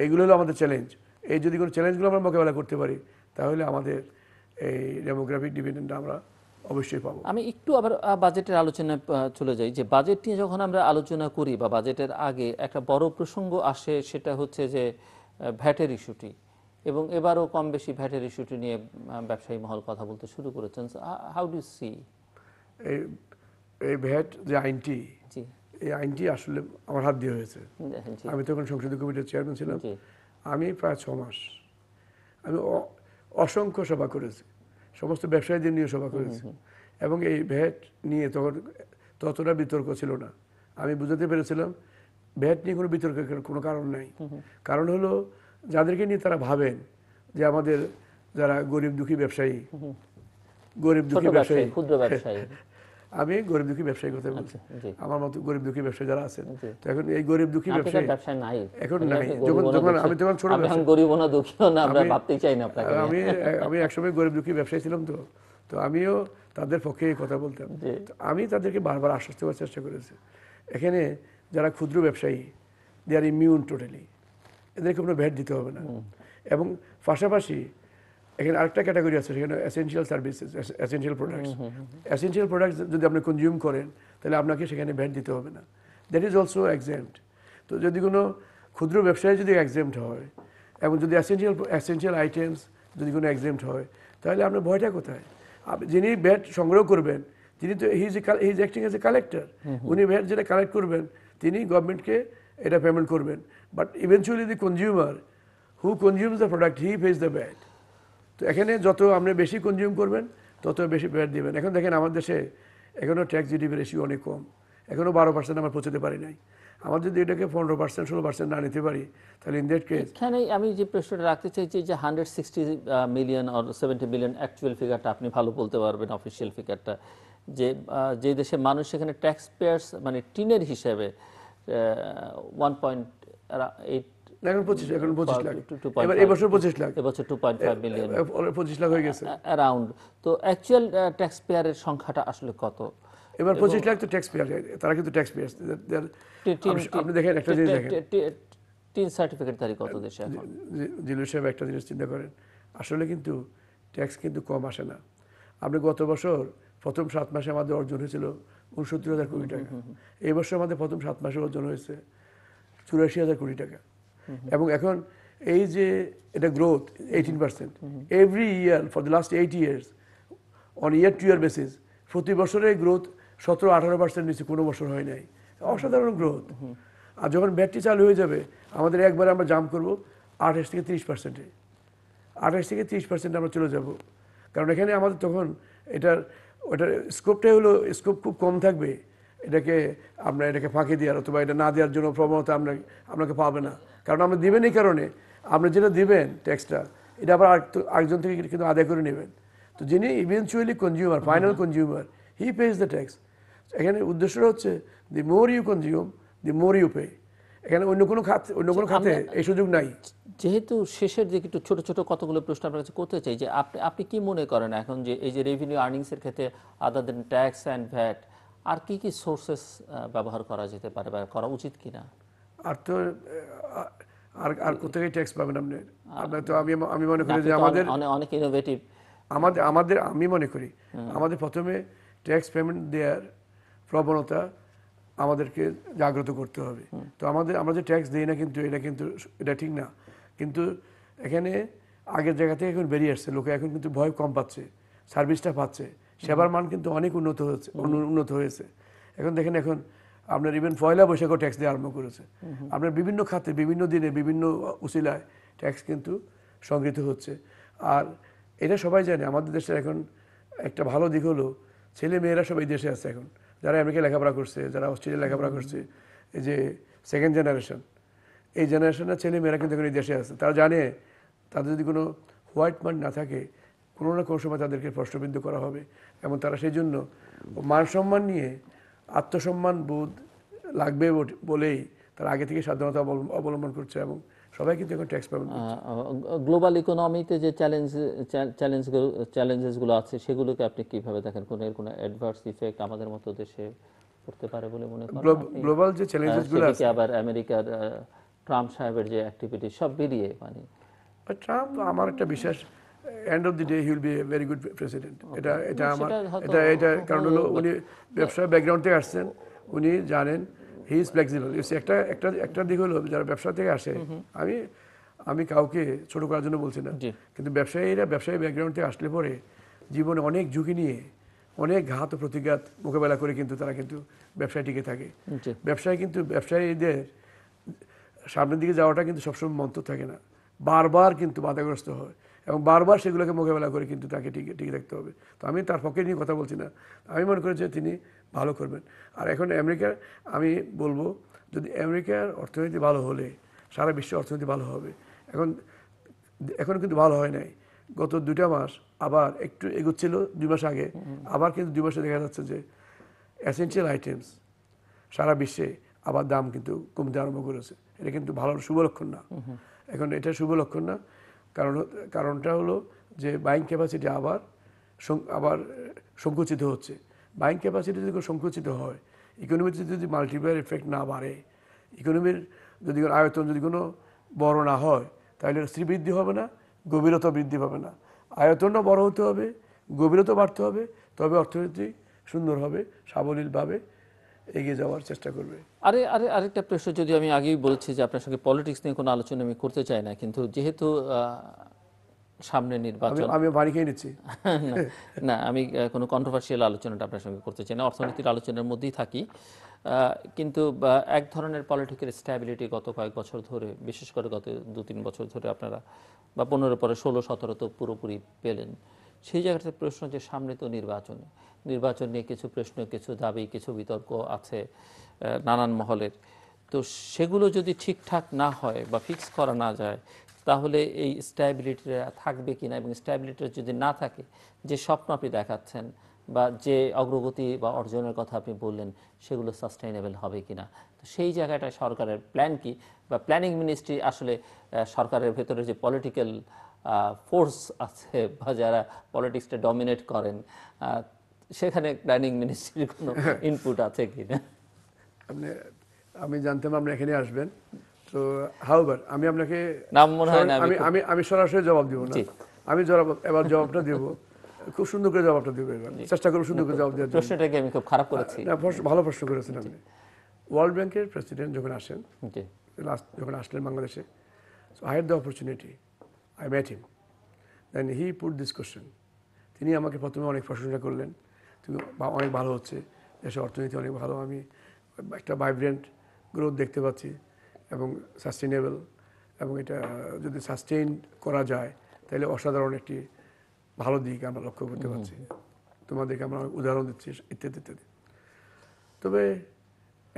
এইগুলো হলো আমাদের চ্যালেঞ্জ। এই যদি কোনো চ্যালেঞ্জগুলো আমরা মোকাবেলা করতে পারি তাহলে আমাদের এই ডেমোগ্রাফিক ডিভিডেন্ড আমরা অবশ্যই পাবো। আমি একটু আবার বাজেটের আলোচনায় চলে যাই, যে বাজেট নিয়ে যখন আমরা আলোচনা করি বা বাজেটের আগে একটা বড় প্রসঙ্গ আসে, সেটা হচ্ছে যে ভ্যাটের ইস্যুটি, এবং এবারও কম বেশি ভ্যাটের ইস্যুটি নিয়ে ব্যবসায়ী মহল কথা বলতে শুরু করেছেন। হাউ ডু সি এই ভ্যাট যে আইনটি, এই আইনটি আসলে আমার হাত দিয়ে হয়েছে। আমি তখন সংসদীয় কমিটির চেয়ারম্যান ছিলাম, আমি প্রায় ছ মাস আমি অসংখ্য সভা করেছি, সমস্ত ব্যবসায়ীদের নিয়ে সভা করেছি, এবং এই ভ্যাট নিয়ে তখন ততটা বিতর্ক ছিল না। আমি বুঝাতে পেরেছিলাম ভ্যাট নিয়ে কোনো বিতর্কের কোনো কারণ নাই। কারণ হলো যাদেরকে নিয়ে তারা ভাবেন যে আমাদের যারা গরিব দুঃখী ব্যবসায়ী, গরিব দুঃখী ব্যবসায়ী, ক্ষুদ্র ব্যবসায়ী, আমি গরিব দুঃখী ব্যবসায়ী কথা বলছি, আমার মতো গরিব দুঃখী ব্যবসায়ী যারা আছেন। তো এখন এই গরিব দুঃখী ব্যবসায়ী এখন নাই, যখন যখন আমি তখন ছোট আমি আমি একসময় গরিব দুঃখী ব্যবসায়ী ছিলাম, তো তো আমিও তাদের পক্ষে এই কথা বলতাম। আমি তাদেরকে বারবার আশ্বস্ত করার চেষ্টা করেছি, এখানে যারা ক্ষুদ্র ব্যবসায়ী দে আর ইমিউন টোটালি, এদেরকে কোনো ভ্যাট দিতে হবে না। এবং পাশাপাশি এখানে আরেকটা ক্যাটাগরি আছে, সেখানে essential services, essential products, essential products যদি আপনি কনজিউম করেন তাহলে আপনাকে সেখানে ভ্যাট দিতে হবে না, দ্যাট ইজ অলসো এক্সেম্পট। তো যদি কোনো ক্ষুদ্র ব্যবসায়ী যদি এক্সেম্পট হয় এবং যদি এসেনশিয়াল এসেনশিয়াল আইটেমস যদি কোনো এক্সেম্পট হয় তাহলে আপনার ভয়টা কোথায়? আপনি যিনি ভ্যাট সংগ্রহ করবেন তিনি তো he is he is acting as a collector, উনি ভ্যাট যেটা কালেক্ট করবেন তিনি গভর্নমেন্টকে এটা পেমেন্ট করবেন, but eventually the consumer who consumes the product he pays the VAT. তো এখানে যত আপনি বেশি কনজিউম করবেন তত বেশি ভ্যাট দেবেন। এখন দেখেন আমাদের দেশে এখনও ট্যাক্স জিডিপি রেশিও অনেক কম, এখনও বারো পার্সেন্ট আমরা পৌঁছতে পারি নাই। আমার যদি এটাকে পনেরো পার্সেন্ট ষোলো পার্সেন্ট না নিতে পারি তাহলে ইন দ্যাট কেস এখানে আমি যে প্রশ্নটা রাখতে চাইছি যে hundred sixty million or seventy million actual ফিগারটা আপনি ভালো বলতে পারবেন, অফিসিয়াল ফিগারটা, যে যে দেশে মানুষ সেখানে ট্যাক্স পেয়ার্স মানে টিনের হিসাবে ওয়ান পয়েন্ট এইট এখন পঁচিশ এখন পঁচিশ লাখ এবার এবছর পঁচিশ লাখ এবছর টু পয়েন্ট ফাইভ মিলিয়ন পঁচিশ লাখ হয়ে গেছে অ্যারাউন্ড। তো অ্যাকচুয়াল ট্যাক্স পেয়ারের সংখ্যাটা আসলে কত? এবার পঁচিশ লাখ তো ট্যাক্স পেয়ার, তারা কিন্তু ট্যাক্স পেয়ার। আপনি দেখেন একটা জিনিস, দেখেন তিন সার্টিফিকেট তারি কত দেশে এখন। জিলু সাহেব একটা জিনিস চিন্তা করেন, আসলে কিন্তু ট্যাক্স কিন্তু কম আসে না। আপনি গত বছর প্রথম সাত মাসে আমাদের অর্জন হয়েছিল উনসত্তর হাজার কোটি টাকা, এই বছর আমাদের প্রথম সাত মাসে অর্জন হয়েছে চুরাশি হাজার কোটি টাকা। এবং এখন এই যে এটা growth eighteen percent every year for the last eight years on year to year basis, প্রতি বছরে গ্রোথ সতেরো আঠারো পার্সেন্ট নিচে কোনো বছর হয় নাই, অসাধারণ গ্রোথ। আর যখন ব্যাটারি চালু হয়ে যাবে আমাদের একবারে আমরা জাম্প করবো আঠাশ থেকে তিরিশ পার্সেন্টে আঠাশ থেকে তিরিশ পার্সেন্টে আমরা চলে যাব। কারণ এখানে আমাদের তখন এটার ওটার স্কোপটাই হলো স্কোপ খুব কম থাকবে, এটাকে আমরা এটাকে ফাঁকি দেওয়ার অথবা এটা না দেওয়ার জন্য প্রবণতা আমরা আপনাকে পাবে না। কারণ আপনি দেবেন এই কারণে, আপনি যেটা দেবেন ট্যাক্সটা এটা আবার আরেকজন থেকে কিন্তু আদায় করে নেবেন। তো যিনি eventually consumer, final consumer, he pays the tax. এখানে উদ্দেশ্যটা হচ্ছে the more you consume the more you pay. এখানে অন্য কোনো খাতে অন্য কোনো খাতে এই সুযোগ নাই। যেহেতু শেষের দিকে একটু ছোট ছোট কতগুলো প্রশ্ন আপনার কাছে করতে চাই যে আপনি আপনি কি মনে করেন এখন যে এই যে রেভিনিউ আর্নিংসের ক্ষেত্রে other than tax and VAT আর কি কি সোর্সেস ব্যবহার করা যেতে পারে বা করা উচিত কিনা? আর তো আর আর কোথায় ট্যাক্স পাবেন আপনি? আপনার তো আমি আমি মনে করি যে আমাদের অনেক ইনোভেটিভ আমাদের আমাদের আমি মনে করি আমাদের প্রথমে ট্যাক্স পেমেন্ট দেওয়ার প্রবণতা আমাদেরকে জাগ্রত করতে হবে। তো আমাদের আমরা যে ট্যাক্স দিই না কিন্তু এটা কিন্তু এটা ঠিক না, কিন্তু এখানে আগের জায়গা থেকে এখন বেরিয়ে আসছে লোকে, এখন কিন্তু ভয় কম পাচ্ছে, সার্ভিসটা পাচ্ছে, সেবার মান কিন্তু অনেক উন্নত হয়েছে উন্নত হয়েছে এখন দেখেন এখন আপনার ইভেন পয়লা বৈশাখও ট্যাক্স দিয়ে আরম্ভ করেছে। আপনার বিভিন্ন খাতে বিভিন্ন দিনে বিভিন্ন উসিলায় ট্যাক্স কিন্তু সংগৃহীত হচ্ছে। আর এটা সবাই জানে আমাদের দেশের এখন একটা ভালো দিক হলো ছেলে মেয়েরা সবাই দেশে আছে এখন, যারা আমেরিকায় লেখাপড়া করছে, যারা অস্ট্রেলিয়া লেখাপড়া করছে, এই যে সেকেন্ড জেনারেশন এই জেনারেশনের ছেলে মেয়েরা কিন্তু এখন এই দেশে আছে। তারা জানে তাদের যদি কোনো হোয়াইট মার্ক না থাকে কোনো না কোনো সময় তাদেরকে প্রশ্নবিদ্ধ করা হবে, এবং তারা সেই জন্য মান সম্মান নিয়ে আত্মসম্মান বোধ লাগবে বলেই তারা আগে থেকে সাবধানতা অবলম্বন করছে এবং সবাই কিন্তু এখন ট্যাক্স পেমেন্ট করছে। গ্লোবাল ইকোনমিতে যে চ্যালেঞ্জ চ্যালেঞ্জ চ্যালেঞ্জেসগুলো আছে সেগুলোকে আপনি কীভাবে দেখেন? কোনো এর কোনো অ্যাডভার্স ইফেক্ট আমাদের মতো দেশে পড়তে পারে বলে মনে করেন? গ্লোবাল যে চ্যালেঞ্জেসগুলো আছে আবার আমেরিকার ট্রাম্প সাহেবের যে অ্যাক্টিভিটি সব বেরিয়ে মানে ট্রাম্প আমার একটা বিশ্বাস end of the day he will be a very good president. এটা এটা আমার এটা এটা কারণ হলো উনি ব্যবসা ব্যাকগ্রাউন্ড থেকে আসছেন, উনি জানেন he is flexible. You see একটা একটা একটা দিক হলো যারা ব্যবসা থেকে আসে, আমি আমি কাউকে ছোট করার জন্য বলছি না, কিন্তু ব্যবসায়ীরা ব্যবসায়ী ব্যাকগ্রাউন্ড থেকে আসলে পরে জীবনে অনেক ঝুঁকি নিয়ে অনেক ঘাত প্রতিঘাত মোকাবেলা করে কিন্তু তারা কিন্তু ব্যবসায় টিকে থাকে। ব্যবসায় কিন্তু ব্যবসায়ীদের সামনের দিকে যাওয়াটা কিন্তু সবসময় মন্ত থাকে না, বারবার কিন্তু বাধাগ্রস্ত হয় এবং বারবার সেগুলোকে মোকাবেলা করে কিন্তু তাকে টিকে টিকে থাকতে হবে। তো আমি তার পক্ষে নিয়ে কথা বলছি না, আমি মনে করি যে তিনি ভালো করবেন। আর এখন আমেরিকার আমি বলবো যদি আমেরিকার অর্থনীতি ভালো হলে সারা বিশ্বের অর্থনীতি ভালো হবে। এখন এখন কিন্তু ভালো হয় নাই, গত দুইটা মাস আবার একটু এগোচ্ছিল দুই মাস আগে, আবার কিন্তু দুই মাসে দেখা যাচ্ছে যে অ্যাসেনশিয়াল আইটেমস সারা বিশ্বে আবার দাম কিন্তু কমতে আরম্ভ করেছে। এটা কিন্তু ভালো শুভ লক্ষণ না, এখন এটা শুভ লক্ষণ না, কারণ কারণটা হলো যে বাইং ক্যাপাসিটি আবার আবার সংকুচিত হচ্ছে। বাইং ক্যাপাসিটি যদি সংকুচিত হয়, ইকোনমিতে যদি মাল্টিপ্লায়ার এফেক্ট না বাড়ে, ইকোনমির যদি কোনো আয়তন যদি কোনো বড় না হয় তাহলে শ্রীবৃদ্ধি হবে না, গভীরতা বৃদ্ধি হবে না। আয়তনটা বড় হতে হবে, গভীরতা বাড়তে হবে, তবে অর্থনীতি সুন্দর হবে, সাবলীলভাবে এগিয়ে যাওয়ার চেষ্টা করবে। আরে আরে আরেকটা প্রশ্ন, যদি আমি আগেই বলেছি যে আপনার সঙ্গে পলিটিক্স নিয়ে কোনো আলোচনা আমি করতে চাই না, কিন্তু যেহেতু সামনে নির্বাচন আমি বাড়ি খেয়ে নিচ্ছি না, আমি কোনো কন্ট্রোভার্সিয়াল আলোচনাটা আপনার সঙ্গে করতে চাই না, অর্থনীতির আলোচনার মধ্যেই থাকি। কিন্তু এক ধরনের পলিটিক্যাল স্ট্যাবিলিটি গত কয়েক বছর ধরে, বিশেষ করে গত দু তিন বছর ধরে আপনারা বা পনেরো পরে ষোলো সতেরো তো পুরোপুরি পেলেন। সেই জায়গাটাতে প্রশ্ন যে সামনে তো নির্বাচন, নির্বাচন নিয়ে কিছু প্রশ্ন, কিছু দাবি, কিছু বিতর্ক আছে নানান মহলের। তো সেগুলো যদি ঠিকঠাক না হয় বা ফিক্স করা না যায় তাহলে এই স্ট্যাবিলিটিটা থাকবে কিনা, এবং স্ট্যাবিলিটি যদি না থাকে যে স্বপ্ন আপনি দেখাচ্ছেন বা যে অগ্রগতি বা অর্জনের কথা আপনি বললেন সেগুলো সাস্টেইনেবল হবে কিনা, তো সেই জায়গাটায় সরকারের প্ল্যান কি, বা প্ল্যানিং মিনিস্ট্রি আসলে সরকারের ভেতরে যে পলিটিক্যাল ফোর্স আছে বা যারা পলিটিক্সটা ডমিনেট করেন সেখানে প্ল্যানিং মিনিস্ট্রির কোনো ইনপুট আছে কিনা? আপনি আমি জানতাম আপনি এখানে আসবেন, তো হাউবার আমি আপনাকে নাম মনে হয় না, আমি আমি আমি সরাসরি জবাব দেব না, আমি জবাব এবার জবাবটা দেব, খুব সুন্দর করে জবাবটা দেব, এবার চেষ্টা করব সুন্দর করে জবাব দেওয়ার জন্য। প্রশ্নটাকে আমি খুব খারাপ করেছি না? ভালো প্রশ্ন করেছেন আপনি। ওয়ার্ল্ড ব্যাংকের প্রেসিডেন্ট যখন আসেন, জি লাস্ট যখন আসলেন বাংলাদেশে, so I had the opportunity, I met him, then he put this question. তিনি আমাকে প্রথমে অনেক প্রশংসা করলেন, তুমি অনেক ভালো হচ্ছে, দেশের অর্থনীতি অনেক ভালো, আমি একটা ভাইব্রেন্ট গ্রোথ দেখতে পাচ্ছি এবং সাস্টেনেবল, এবং এটা যদি সাস্টেইন করা যায় তাহলে অসাধারণ একটি ভালো দিক আমরা লক্ষ্য করতে পারছি, তোমাদেরকে আমরা উদাহরণ দিচ্ছি ইত্যাদি ইত্যাদি। তবে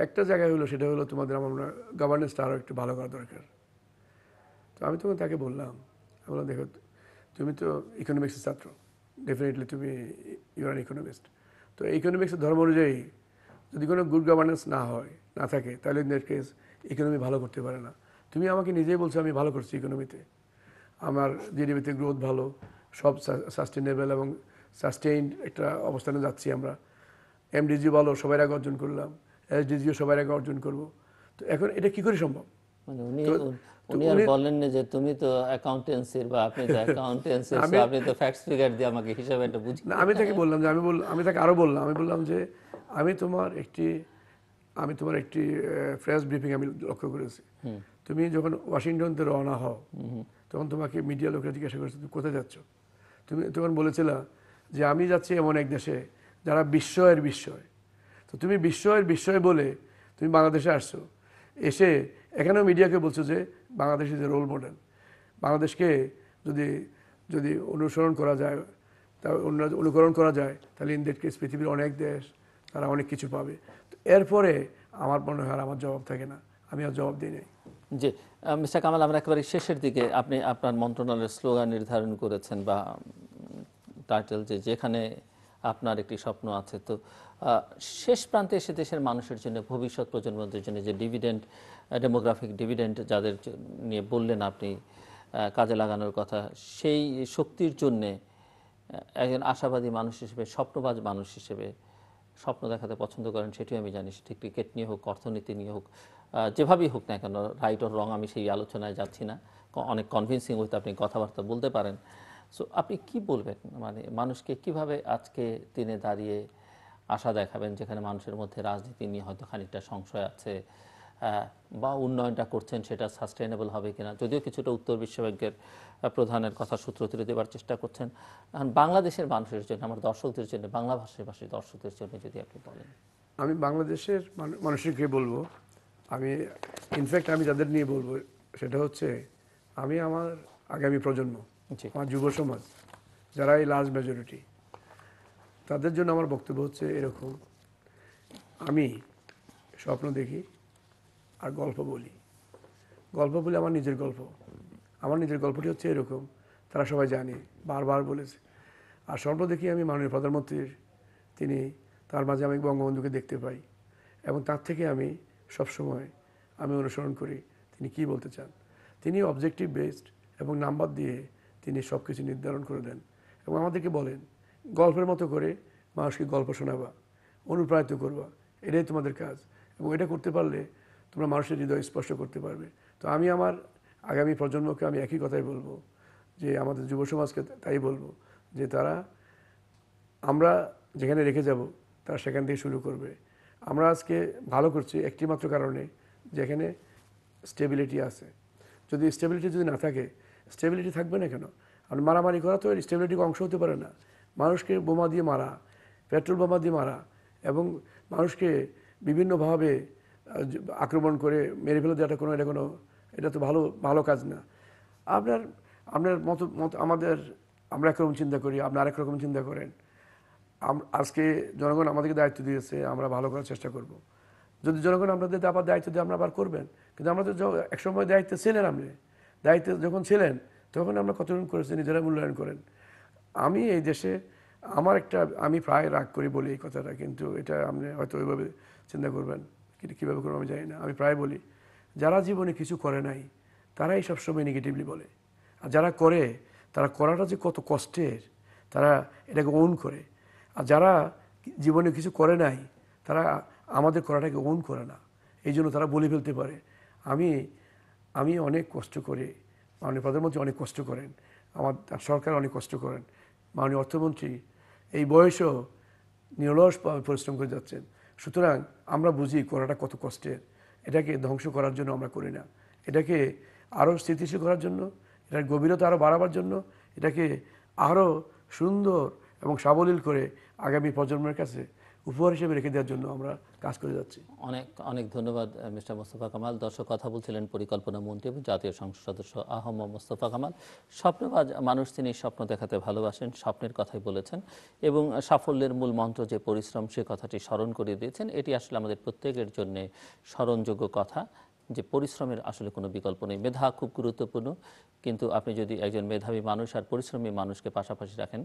একটা জায়গায় হলো সেটা হলো তোমাদের আমরা গভর্নেন্সটা আরও একটু ভালো করা দরকার। তো আমি তখন তাকে বললাম, আমরা দেখো তুমি তো ইকোনমিক্সের ছাত্র, ডেফিনেটলি তুমি ইউ আর ইকোনমিস্ট, তো ইকোনমিক্সের ধর্ম অনুযায়ী যদি কোনো গুড গভর্নেন্স না হয় না থাকে তাহলে ইন দ্যাট কেস ইকোনমি ভালো করতে পারে না। তুমি আমাকে নিজেই বলছো আমি ভালো করছি ইকোনমিতে, আমার জিডিপিতে গ্রোথ ভালো, সব সাস্টেনেবল এবং সাস্টেইনড একটা অবস্থানে যাচ্ছি আমরা। এমডিজি বলো সবাই আগে অর্জন করলাম, এসডিজিও সবাই আগে অর্জন করবো। তো এখন এটা কি করে সম্ভব? মানে উনি উনি আর বলেন না যে তুমি তো অ্যাকাউন্টেন্সির বা আপনি তো অ্যাকাউন্টেন্সির, আপনি তো ফ্যাক্টস ফিগার দিয়ে আমাকে হিসাবটা বুঝিয়ে। না আমি তাকে বললাম যে আমি বল আমি তাকে আরো বললাম আমি বললাম যে আমি তোমার একটি আমি তোমার একটি ফ্রেশ ব্রিফিং আমি লক্ষ্য করেছি। তুমি যখন ওয়াশিংটনতে রওনা হও তখন তোমাকে মিডিয়া লোকেরা জিজ্ঞাসা করছে তুমি কোথায় যাচ্ছ, তুমি তখন বলেছিলা যে আমি যাচ্ছি এমন এক দেশে যারা বিস্ময়ের বিস্ময়। তো তুমি বিস্ময়ের বিস্ময় বলে তুমি বাংলাদেশে আসছো, এসে এখানেও মিডিয়াকে বলছো যে Bangladesh is a role model, বাংলাদেশকে যদি যদি অনুসরণ করা যায় তা অনুকরণ করা যায় তাহলে ইন্ডিয়ার পৃথিবীর অনেক দেশ তারা অনেক কিছু পাবে। তো এরপরে আমার মনে হয় আমার জবাব থাকে না, আমি আর জবাব দিই নাই। জি মিস্টার কামাল, আমরা একেবারে শেষের দিকে, আপনি আপনার মন্ত্রণালয়ের স্লোগান নির্ধারণ করেছেন বা টাইটেল যে যেখানে আপনার একটি স্বপ্ন আছে, তো শেষ প্রান্তে এসে দেশের মানুষের জন্য ভবিষ্যৎ প্রজন্মদের জন্য যে ডিভিডেন্ড ডেমোগ্রাফিক ডিভিডেন্ড যাদের নিয়ে বললেন আপনি কাজে লাগানোর কথা, সেই শক্তির জন্যে একজন আশাবাদী মানুষ হিসেবে, স্বপ্নবাজ মানুষ হিসেবে, স্বপ্ন দেখাতে পছন্দ করেন সেটিও আমি জানি, সেটি ক্রিকেট নিয়ে হোক, অর্থনীতি নিয়ে হোক, যেভাবেই হোক না কেন, রাইট অর রং আমি সেই আলোচনায় যাচ্ছি না, অনেক কনভিন্সিং হইতে আপনি কথাবার্তা বলতে পারেন। সো আপনি কি বলবেন, মানে মানুষকে কিভাবে আজকে দিনে দাঁড়িয়ে আশা দেখাবেন যেখানে মানুষের মধ্যে রাজনীতি নিয়ে হয়তো খানিকটা সংশয় আছে বা উন্নয়নটা করছেন সেটা সাস্টেনেবল হবে কিনা, যদিও কিছুটা উত্তর বিশ্বব্যাংকের প্রধানের কথা সূত্র ধরে দেওয়ার চেষ্টা করছেন, এখন বাংলাদেশের মানুষের জন্য, আমার দর্শকদের জন্য, বাংলা ভাষাভাষী দর্শকদের জন্য যদি আপনি বলেন। আমি বাংলাদেশের মানুষকে বলবো, আমি ইনফ্যাক্ট আমি যাদের নিয়ে বলবো সেটা হচ্ছে আমি আমার আগামী প্রজন্ম, আমার যুব সমাজ যারা এই লার্জ মেজরিটি, তাদের জন্য আমার বক্তব্য হচ্ছে এরকম, আমি স্বপ্ন দেখি আর গল্প বলি। গল্প বলি আমার নিজের গল্প, আমার নিজের গল্পটি হচ্ছে এরকম, তারা সবাই জানে, বারবার বলেছে। আর স্বপ্ন দেখি আমি মাননীয় প্রধানমন্ত্রীর, তিনি তার মাঝে আমি বঙ্গবন্ধুকে দেখতে পাই এবং তার থেকে আমি সবসময় আমি অনুসরণ করি তিনি কি বলতে চান। তিনি অবজেক্টিভ বেসড এবং নাম্বার দিয়ে তিনি সব কিছু নির্ধারণ করে দেন এবং আমাদেরকে বলেন গল্পের মতো করে মানুষকে গল্প শোনাবা, অনুপ্রাণিত করবা, এটাই তোমাদের কাজ এবং এটা করতে পারলে তোমরা মানুষের হৃদয় স্পর্শ করতে পারবে। তো আমি আমার আগামী প্রজন্মকে আমি একই কথাই বলবো, যে আমাদের যুব সমাজকে তাই বলবো যে তারা আমরা যেখানে রেখে যাব তারা সেখান থেকে শুরু করবে। আমরা আজকে ভালো করছি একটি মাত্র কারণে, যেখানে স্টেবিলিটি আছে। যদি স্টেবিলিটি যদি না থাকে, স্টেবিলিটি থাকবে না কেন? আর মারামারি করা তো স্টেবিলিটির অংশ হতে পারে না। মানুষকে বোমা দিয়ে মারা, পেট্রোল বোমা দিয়ে মারা এবং মানুষকে বিভিন্নভাবে আক্রমণ করে মেরে ফেলে দেওয়াটা কোনো এটা কোনো এটা তো ভালো ভালো কাজ না। আপনার আপনার মতো মত আমাদের আমরা একরকম চিন্তা করি, আপনি আরেক রকম চিন্তা করেন। আজকে জনগণ আমাদেরকে দায়িত্ব দিয়েছে, আমরা ভালো করার চেষ্টা করব। যদি জনগণ আপনাদের আবার দায়িত্ব দিয়ে আপনারা আবার করবেন, কিন্তু আমরা তো একসময় দায়িত্বে ছিলেন, আপনি দায়িত্বে যখন ছিলেন তখন আমরা কতজন করেছি নিজেরা মূল্যায়ন করেন। আমি এই দেশে আমার একটা আমি প্রায় রাগ করি বলি এই কথাটা, কিন্তু এটা আপনি হয়তো ওইভাবে চিন্তা করবেন কিন্তু কীভাবে করবেন আমি জানি না। আমি প্রায় বলি যারা জীবনে কিছু করে নাই তারাই সবসময় নেগেটিভলি বলে, আর যারা করে তারা করাটা যে কত কষ্টের তারা এটাকে ওন করে, আর যারা জীবনে কিছু করে নাই তারা আমাদের করাটাকে ওন করে না, এই জন্য তারা বলে ফেলতে পারে। আমি আমি অনেক কষ্ট করে, মাননীয় প্রধানমন্ত্রী অনেক কষ্ট করেন, আমার সরকার অনেক কষ্ট করেন, মাননীয় অর্থমন্ত্রী এই বয়সেও নিরলস পরিশ্রম করে যাচ্ছেন। সুতরাং আমরা বুঝি করাটা কত কষ্টের, এটাকে ধ্বংস করার জন্য আমরা করি না, এটাকে আরও স্থিতিশীল করার জন্য, এটার গভীরতা আরও বাড়াবার জন্য, এটাকে আরও সুন্দর এবং সাবলীল করে আগামী প্রজন্মের কাছে উপহার হিসেবে রেখে দেওয়ার জন্য আমরা কাজ করে যাচ্ছি। অনেক অনেক ধন্যবাদ মিস্টার মোস্তফা কামাল। দর্শক, কথা বলছিলেন পরিকল্পনা মন্ত্রী এবং জাতীয় সংসদ সদস্য আ হ ম মুস্তাফা কামাল। স্বপ্নবাজ মানুষ, তিনি স্বপ্ন দেখাতে ভালোবাসেন, স্বপ্নের কথাই বলেছেন এবং সাফল্যের মূল মন্ত্র যে পরিশ্রম, সে কথাটি স্মরণ করিয়ে দিয়েছেন। এটি আসলে আমাদের প্রত্যেকের জন্য স্মরণযোগ্য কথা যে পরিশ্রমের আসলে কোনো বিকল্প নেই। মেধা খুব গুরুত্বপূর্ণ, কিন্তু আপনি যদি একজন মেধাবী মানুষ আর পরিশ্রমী মানুষকে পাশাপাশি রাখেন,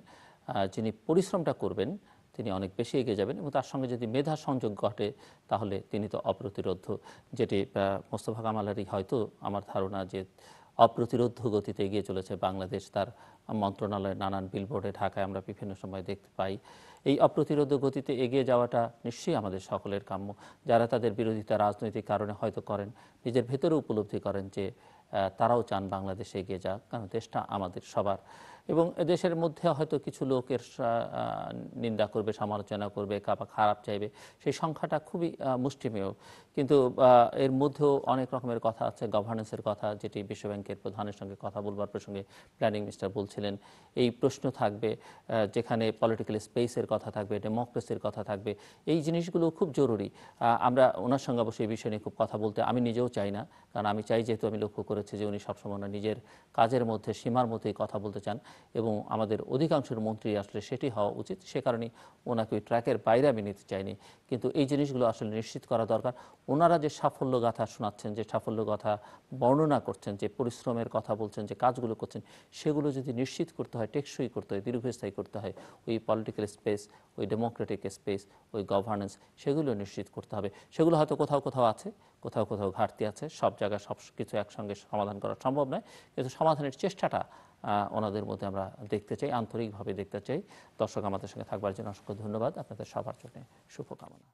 যিনি পরিশ্রমটা করবেন তিনি অনেক বেশি এগিয়ে যাবেন এবং তার সঙ্গে যদি মেধা সংযোগ ঘটে তাহলে তিনি তো অপ্রতিরোধ্য, যেটি মোস্তফা কামালেরই হয়তো আমার ধারণা যে অপ্রতিরোধ্য গতিতে এগিয়ে চলেছে বাংলাদেশ। তার মন্ত্রণালয়ের নানান বিলবোর্ডে ঢাকায় আমরা বিভিন্ন সময় দেখতে পাই। এই অপ্রতিরোধ্য গতিতে এগিয়ে যাওয়াটা নিশ্চয়ই আমাদের সকলের কাম্য। যারা তাদের বিরোধিতা রাজনৈতিক কারণে হয়তো করেন, নিজের ভেতরে উপলব্ধি করেন যে তারাও চান বাংলাদেশে এগিয়ে যাক, কারণ দেশটা আমাদের সবার। এবং দেশের মধ্যে হয়তো কিছু লোকের নিন্দা করবে, সমালোচনা করবে, কাপা খারাপ চাইবে, সেই সংখ্যাটা খুবই মুষ্টিমেয়। কিন্তু এর মধ্যেও অনেক রকমের কথা আছে, গভর্নেন্সের কথা, যেটি বিশ্বব্যাংকের প্রধানের সঙ্গে কথা বলবার প্রসঙ্গে প্ল্যানিং মিনিস্টার বলছিলেন। এই প্রশ্ন থাকবে, যেখানে পলিটিক্যাল স্পেসের কথা থাকবে, ডেমোক্রেসির কথা থাকবে, এই জিনিসগুলো খুব জরুরি। আমরা ওনার সঙ্গে অবশ্যই এই বিষয় নিয়ে খুব কথা বলতে আমি নিজেও চাই না, কারণ আমি চাই, যেহেতু আমি লক্ষ্য করেছি যে উনি সবসময় নিজের কাজের মধ্যে সীমার মধ্যেই কথা বলতে চান এবং আমাদের অধিকাংশের মন্ত্রী আসলে সেটি হওয়া উচিত। সে কারণে ওনাকে ওই ট্র্যাকের বাইরে আমি নিতে চাইনি, কিন্তু এই জিনিসগুলো আসলে নিশ্চিত করা দরকার। ওনারা যে সাফল্য গাথা শোনাচ্ছেন, যে সাফল্য গাথা বর্ণনা করছেন, যে পরিশ্রমের কথা বলছেন, যে কাজগুলো করছেন, সেগুলো যদি নিশ্চিত করতে হয়, টেকসই করতে হয়, দীর্ঘস্থায়ী করতে হয়, ওই পলিটিক্যাল স্পেস, ওই ডেমোক্রেটিক স্পেস, ওই গভর্নেন্স, সেগুলো নিশ্চিত করতে হবে। সেগুলো হয়তো কোথাও কোথাও আছে, কোথাও কোথাও ঘাটতি আছে। সব জায়গায় সব কিছু একসঙ্গে সমাধান করা সম্ভব নয়, কিন্তু সমাধানের চেষ্টাটা ওনাদের মধ্যে আমরা দেখতে চাই, আন্তরিকভাবে দেখতে চাই। দর্শক, আমাদের সঙ্গে থাকবার জন্য অসংখ্য ধন্যবাদ। আপনাদের সবার জন্য শুভকামনা।